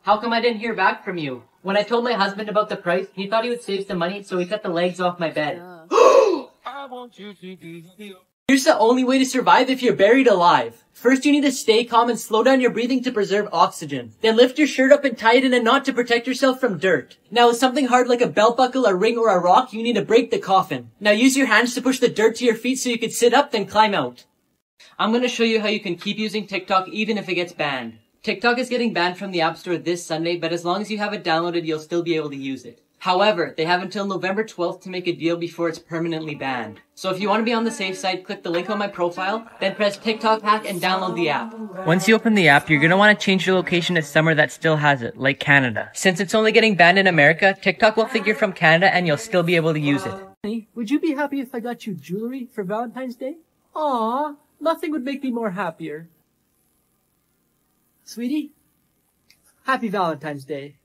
How come I didn't hear back from you? When I told my husband about the price, he thought he would save some money, so he cut the legs off my bed. Here's the only way to survive if you're buried alive. First, you need to stay calm and slow down your breathing to preserve oxygen. Then lift your shirt up and tie it in a knot to protect yourself from dirt. Now, with something hard like a belt buckle, a ring, or a rock, you need to break the coffin. Now, use your hands to push the dirt to your feet so you can sit up, then climb out. I'm going to show you how you can keep using TikTok even if it gets banned. TikTok is getting banned from the App Store this Sunday, but as long as you have it downloaded, you'll still be able to use it. However, they have until November 12th to make a deal before it's permanently banned. So if you want to be on the safe side, click the link on my profile, then press TikTok hack and download the app. Once you open the app, you're going to want to change your location to somewhere that still has it, like Canada. Since it's only getting banned in America, TikTok will think you're from Canada and you'll still be able to use it. Honey, would you be happy if I got you jewelry for Valentine's Day? Aww, nothing would make me more happier. Sweetie, happy Valentine's Day.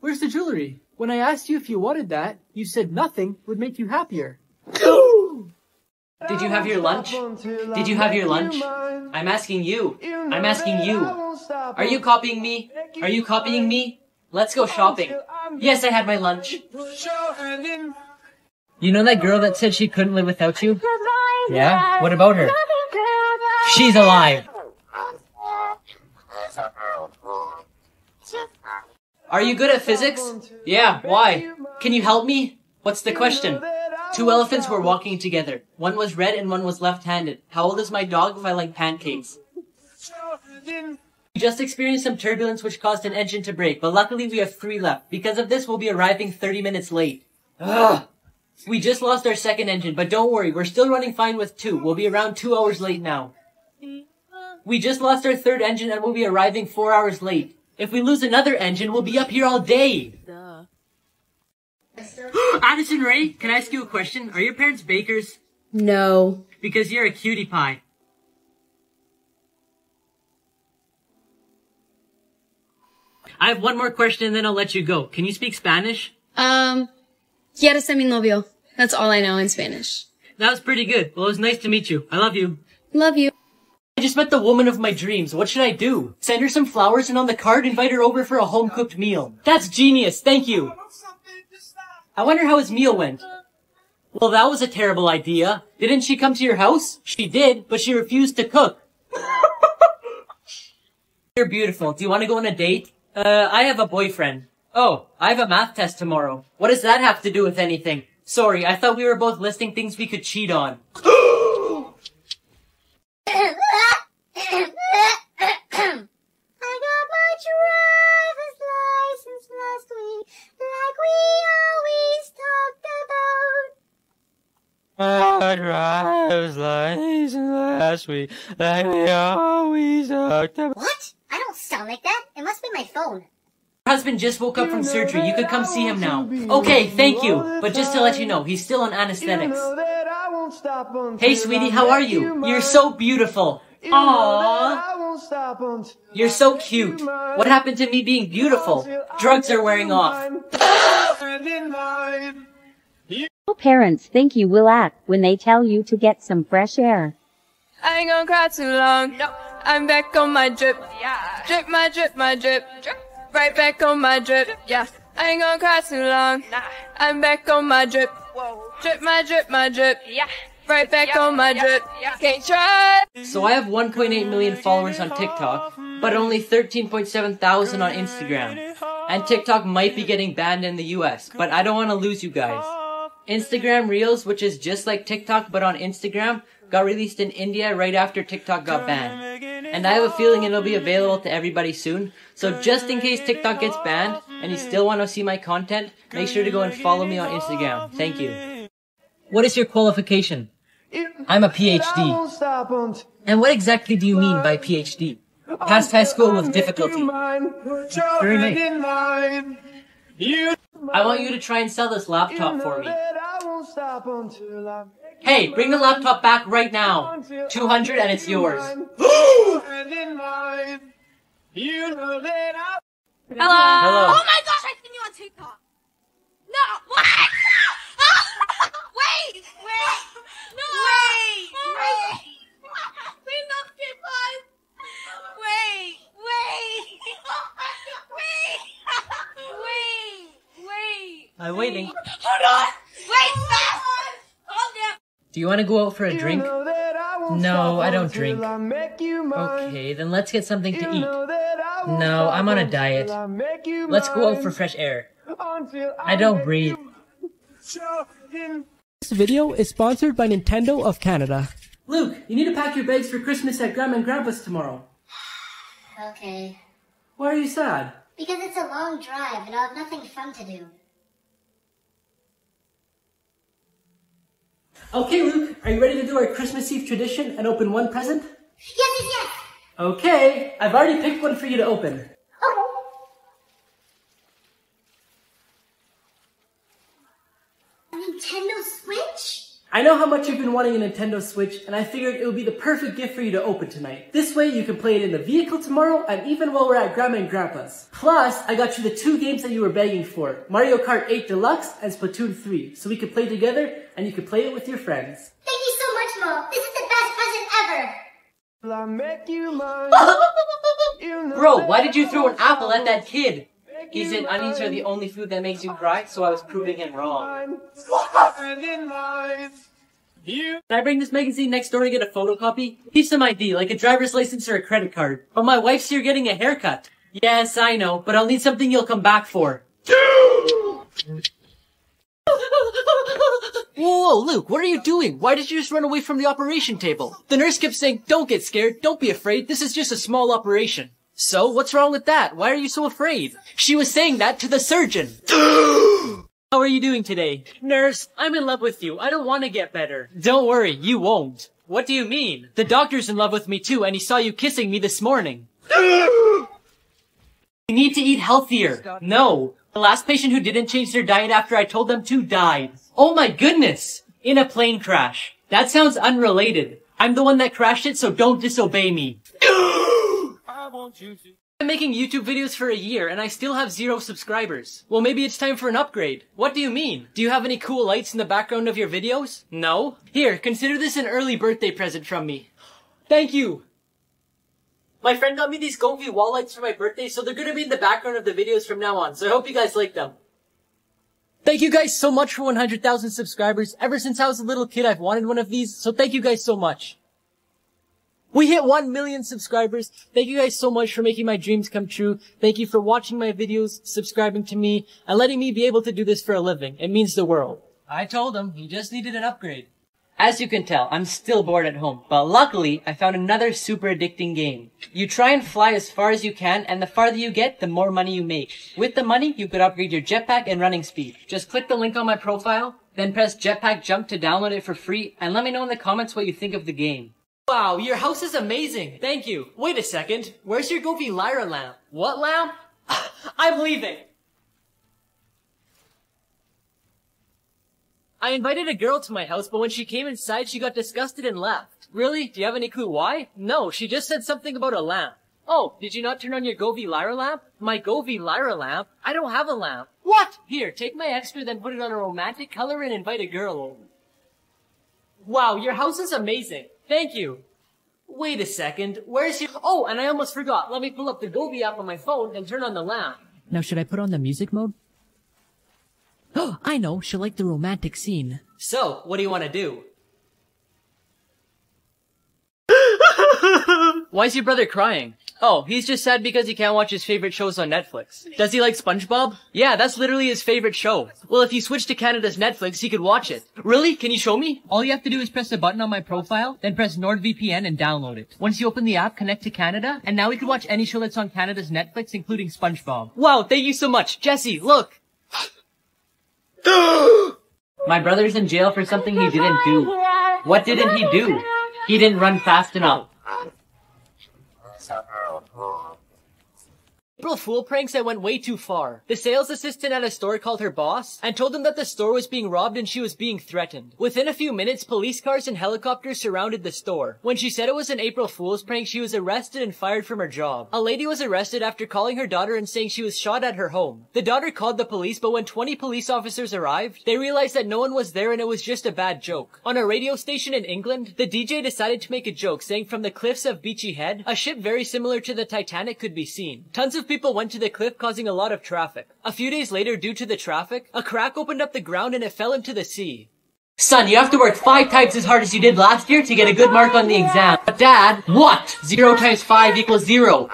Where's the jewelry? When I asked you if you wanted that, you said nothing would make you happier. Did you have your lunch? Did you have your lunch? I'm asking you. I'm asking you. Are you copying me? Are you copying me? Let's go shopping. Yes, I had my lunch. You know that girl that said she couldn't live without you? Yeah? What about her? She's alive! Are you good at physics? Yeah, why? Can you help me? What's the question? Two elephants were walking together. One was red and one was left-handed. How old is my dog if I like pancakes? We just experienced some turbulence which caused an engine to break, but luckily we have 3 left. Because of this, we'll be arriving 30 minutes late. Ugh! We just lost our second engine, but don't worry, we're still running fine with 2. We'll be around 2 hours late now. We just lost our third engine and we'll be arriving 4 hours late. If we lose another engine, we'll be up here all day. Duh. Addison Rae, can I ask you a question? Are your parents bakers? No. Because you're a cutie pie. I have one more question and then I'll let you go. Can you speak Spanish? Quieres ser mi novio. That's all I know in Spanish. That was pretty good. Well, it was nice to meet you. I love you. Love you. I just met the woman of my dreams. What should I do? Send her some flowers and on the card, invite her over for a home-cooked meal. That's genius. Thank you. I wonder how his meal went. Well, that was a terrible idea. Didn't she come to your house? She did, but she refused to cook. You're beautiful. Do you want to go on a date? I have a boyfriend. Oh, I have a math test tomorrow. What does that have to do with anything? Sorry, I thought we were both listing things we could cheat on. I got my driver's license. drives like last week, like we always talked about. What? I don't sound like that. It must be my phone. Her husband just woke up from surgery. You could come see him now. Okay, thank you. But just to let you know, he's still on anesthetics. Hey, sweetie, how are you? You're so beautiful. Aww. You're so cute. What happened to me being beautiful? Drugs are wearing off. Parents think you will act when they tell you to get some fresh air. I ain't gonna cry too long. No, I'm back on my drip. Yeah. Drip my drip, my drip. Drip. Right back on my drip. Yeah. I ain't gonna cry too long. Nah. I'm back on my drip. Whoa. Drip my drip, my drip. Yeah. Right back on my drip. Yeah. Can't try. So I have 1.8 million followers on TikTok, but only 13.7 thousand on Instagram. And TikTok might be getting banned in the US, but I don't want to lose you guys. Instagram Reels, which is just like TikTok but on Instagram, got released in India right after TikTok got banned. And I have a feeling it'll be available to everybody soon. So just in case TikTok gets banned and you still want to see my content, make sure to go and follow me on Instagram. Thank you. What is your qualification? I'm a PhD. And what exactly do you mean by PhD? Passed high school with difficulty. Very nice. I want you to try and sell this laptop for me. Hey, bring the laptop back right now. 200 and it's yours. Hello. Oh my gosh, I've seen you on TikTok. No, what? I'm waiting. Hold on! Wait, fast! Hold down! Do you want to go out for a drink? No, I don't drink. Okay, then let's get something to eat. No, I'm on a diet. Let's go out for fresh air. I don't breathe. This video is sponsored by Nintendo of Canada. Luke, you need to pack your bags for Christmas at Grandma and Grandpa's tomorrow. Okay. Why are you sad? Because it's a long drive and I'll have nothing fun to do. Okay, Luke, are you ready to do our Christmas Eve tradition and open one present? Yes, yes, yes! Okay, I've already picked one for you to open. Okay. A Nintendo Switch? I know how much you've been wanting a Nintendo Switch, and I figured it would be the perfect gift for you to open tonight. This way you can play it in the vehicle tomorrow, and even while we're at Grandma and Grandpa's. Plus, I got you the two games that you were begging for, Mario Kart 8 Deluxe and Splatoon 3, so we can play together, and you can play it with your friends. Thank you so much, Mo. This is the best present ever. Bro, why did you throw an apple at that kid? He's in onions are the only food that makes you cry, so I was proving him wrong. Can I bring this magazine next door to get a photocopy? Piece of ID, like a driver's license or a credit card. But my wife's here getting a haircut. Yes, I know, but I'll need something you'll come back for. Whoa, Luke, what are you doing? Why did you just run away from the operation table? The nurse kept saying, don't get scared, don't be afraid, this is just a small operation. So, what's wrong with that? Why are you so afraid? She was saying that to the surgeon. How are you doing today? Nurse, I'm in love with you. I don't want to get better. Don't worry, you won't. What do you mean? The doctor's in love with me too, and he saw you kissing me this morning. You need to eat healthier. No. The last patient who didn't change their diet after I told them to died. Oh my goodness! In a plane crash. That sounds unrelated. I'm the one that crashed it, so don't disobey me. I've been making YouTube videos for a year and I still have 0 subscribers. Well, maybe it's time for an upgrade. What do you mean? Do you have any cool lights in the background of your videos? No? Here, consider this an early birthday present from me. Thank you! My friend got me these Govee wall lights for my birthday, so they're gonna be in the background of the videos from now on, so I hope you guys like them. Thank you guys so much for 100,000 subscribers. Ever since I was a little kid, I've wanted one of these, so thank you guys so much. We hit 1 million subscribers. Thank you guys so much for making my dreams come true. Thank you for watching my videos, subscribing to me, and letting me be able to do this for a living. It means the world. I told him he just needed an upgrade. As you can tell, I'm still bored at home, but luckily, I found another super addicting game. You try and fly as far as you can, and the farther you get, the more money you make. With the money, you could upgrade your jetpack and running speed. Just click the link on my profile, Then press Jetpack Jump to download it for free, and let me know in the comments what you think of the game. Wow, your house is amazing! Thank you! Wait a second, where's your Goofy Lyra lamp? What lamp? I'm leaving! I invited a girl to my house, but when she came inside, she got disgusted and left. Really? Do you have any clue why? No, she just said something about a lamp. Oh, did you not turn on your Goofy Lyra lamp? My Goofy Lyra lamp? I don't have a lamp. What? Here, take my extra, then put it on a romantic color and invite a girl over. Wow, your house is amazing. Thank you. Wait a second, where's your— Oh, and I almost forgot. Let me pull up the Goofy app on my phone and turn on the lamp. Now, should I put on the music mode? Oh, I know, she'll like the romantic scene. So, what do you want to do? Why is your brother crying? Oh, he's just sad because he can't watch his favorite shows on Netflix. Does he like SpongeBob? Yeah, that's literally his favorite show. Well, if he switched to Canada's Netflix, he could watch it. Really? Can you show me? All you have to do is press the button on my profile, then press NordVPN and download it. Once you open the app, connect to Canada, and now we can watch any show that's on Canada's Netflix, including SpongeBob. Wow, thank you so much. Jesse, look! My brother's in jail for something he didn't do. What didn't he do? He didn't run fast enough. April Fool pranks that went way too far. The sales assistant at a store called her boss and told them that the store was being robbed and she was being threatened. Within a few minutes, police cars and helicopters surrounded the store. When she said it was an April Fool's prank, she was arrested and fired from her job. A lady was arrested after calling her daughter and saying she was shot at her home. The daughter called the police, but when 20 police officers arrived, they realized that no one was there and it was just a bad joke. On a radio station in England, the DJ decided to make a joke saying from the cliffs of Beachy Head, a ship very similar to the Titanic could be seen. Tons of people went to the cliff, causing a lot of traffic. A few days later, due to the traffic, a crack opened up the ground and it fell into the sea. Son, you have to work 5 times as hard as you did last year to get a good mark on the exam. But Dad, what? 0 times 5 equals 0.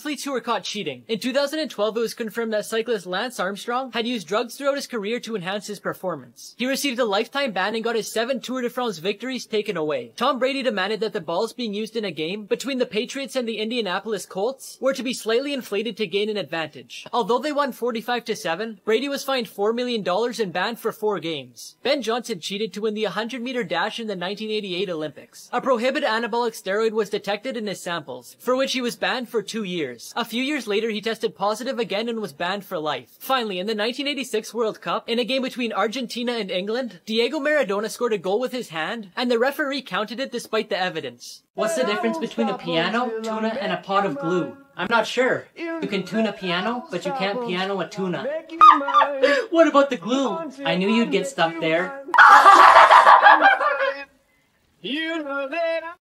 Athletes who were caught cheating. In 2012, it was confirmed that cyclist Lance Armstrong had used drugs throughout his career to enhance his performance. He received a lifetime ban and got his 7 Tour de France victories taken away. Tom Brady demanded that the balls being used in a game between the Patriots and the Indianapolis Colts were to be slightly inflated to gain an advantage. Although they won 45-7, Brady was fined $4 million and banned for 4 games. Ben Johnson cheated to win the 100-meter dash in the 1988 Olympics. A prohibited anabolic steroid was detected in his samples, for which he was banned for 2 years. A few years later, he tested positive again and was banned for life. Finally, in the 1986 World Cup, in a game between Argentina and England, Diego Maradona scored a goal with his hand, and the referee counted it despite the evidence. What's the difference between a piano, tuna, and a pot of glue? I'm not sure. You can tune a piano, but you can't piano a tuna. What about the glue? I knew you'd get stuck there.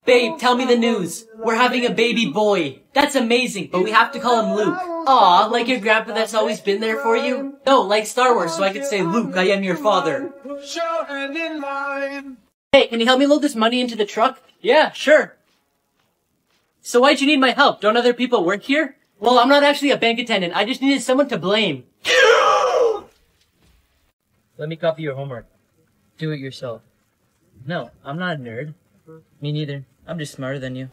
Babe, tell me the news. We're having a baby boy. That's amazing, but we have to call him Luke. Aw, like your grandpa that's always been there for you? No, like Star Wars, so I could say, Luke, I am your father. Hey, can you help me load this money into the truck? Yeah, sure. So why'd you need my help? Don't other people work here? Well, I'm not actually a bank attendant. I just needed someone to blame. Let me copy your homework. Do it yourself. No, I'm not a nerd. Me neither. I'm just smarter than you.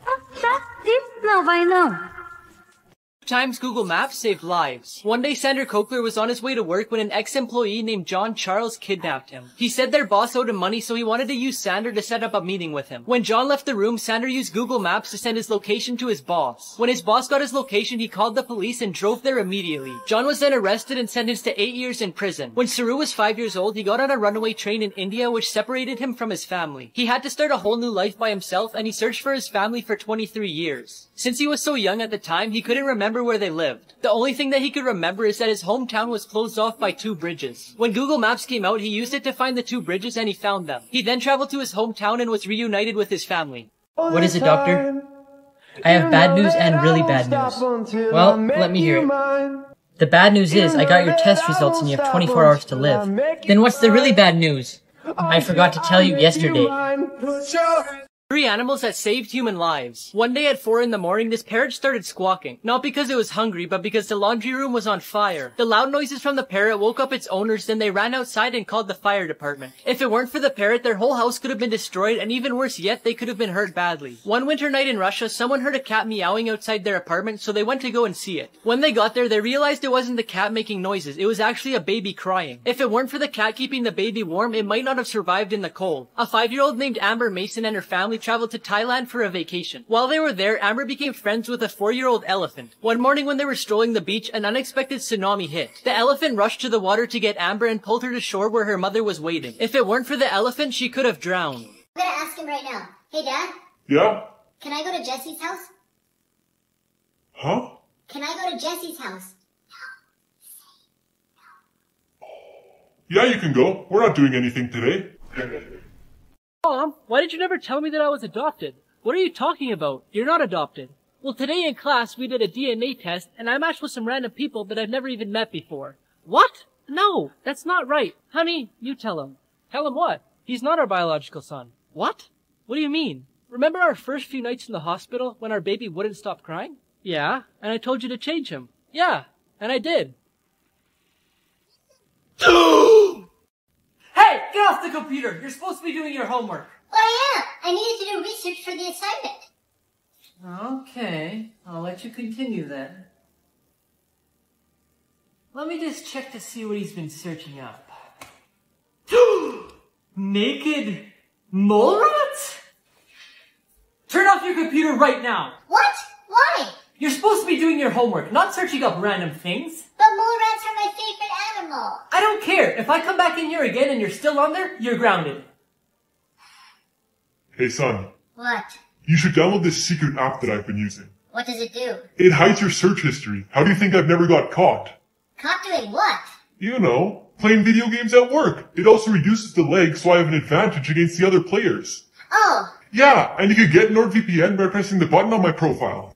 Times Google Maps saved lives. One day, Sander Cochler was on his way to work when an ex-employee named John Charles kidnapped him. He said their boss owed him money, so he wanted to use Sander to set up a meeting with him. When John left the room, Sander used Google Maps to send his location to his boss. When his boss got his location, he called the police and drove there immediately. John was then arrested and sentenced to 8 years in prison. When Saru was 5 years old, he got on a runaway train in India, which separated him from his family. He had to start a whole new life by himself, and he searched for his family for 23 years. Since he was so young at the time, he couldn't remember where they lived. The only thing that he could remember is that his hometown was closed off by 2 bridges. When Google Maps came out, he used it to find the 2 bridges and he found them. He then traveled to his hometown and was reunited with his family. What is it, Doctor? I have bad news and really bad news. Well, let me hear it. The bad news is I got your test results and you have 24 hours to live. Then what's the really bad news? I forgot to tell you yesterday. Three animals that saved human lives. One day at 4 in the morning, this parrot started squawking. Not because it was hungry, but because the laundry room was on fire. The loud noises from the parrot woke up its owners, then they ran outside and called the fire department. If it weren't for the parrot, their whole house could have been destroyed, and even worse yet, they could have been hurt badly. One winter night in Russia, someone heard a cat meowing outside their apartment, so they went to go and see it. When they got there, they realized it wasn't the cat making noises, it was actually a baby crying. If it weren't for the cat keeping the baby warm, it might not have survived in the cold. A 5-year-old named Amber Mason and her family traveled to Thailand for a vacation. While they were there, Amber became friends with a 4-year-old elephant. One morning when they were strolling the beach, an unexpected tsunami hit. The elephant rushed to the water to get Amber and pulled her to shore where her mother was waiting. If it weren't for the elephant, she could have drowned. I'm gonna ask him right now. Hey, Dad? Yeah? Can I go to Jesse's house? Huh? Can I go to Jesse's house? No. Yeah, you can go. We're not doing anything today. Mom, why did you never tell me that I was adopted? What are you talking about? You're not adopted. Well, today in class, we did a DNA test, and I matched with some random people that I've never even met before. What? No, that's not right. Honey, you tell him. Tell him what? He's not our biological son. What? What do you mean? Remember our first few nights in the hospital when our baby wouldn't stop crying? Yeah, and I told you to change him. Yeah, and I did. Get off the computer! You're supposed to be doing your homework. But I am! I needed to do research for the assignment. Okay, I'll let you continue then. Let me just check to see what he's been searching up. Naked mole rats? Turn off your computer right now! What? Why? You're supposed to be doing your homework, not searching up random things. But mole rats are my favorite animal. I don't care. If I come back in here again and you're still on there, you're grounded. Hey, son. What? You should download this secret app that I've been using. What does it do? It hides your search history. How do you think I've never got caught? Caught doing what? You know, playing video games at work. It also reduces the lag, so I have an advantage against the other players. Oh. Yeah, and you can get NordVPN by pressing the button on my profile.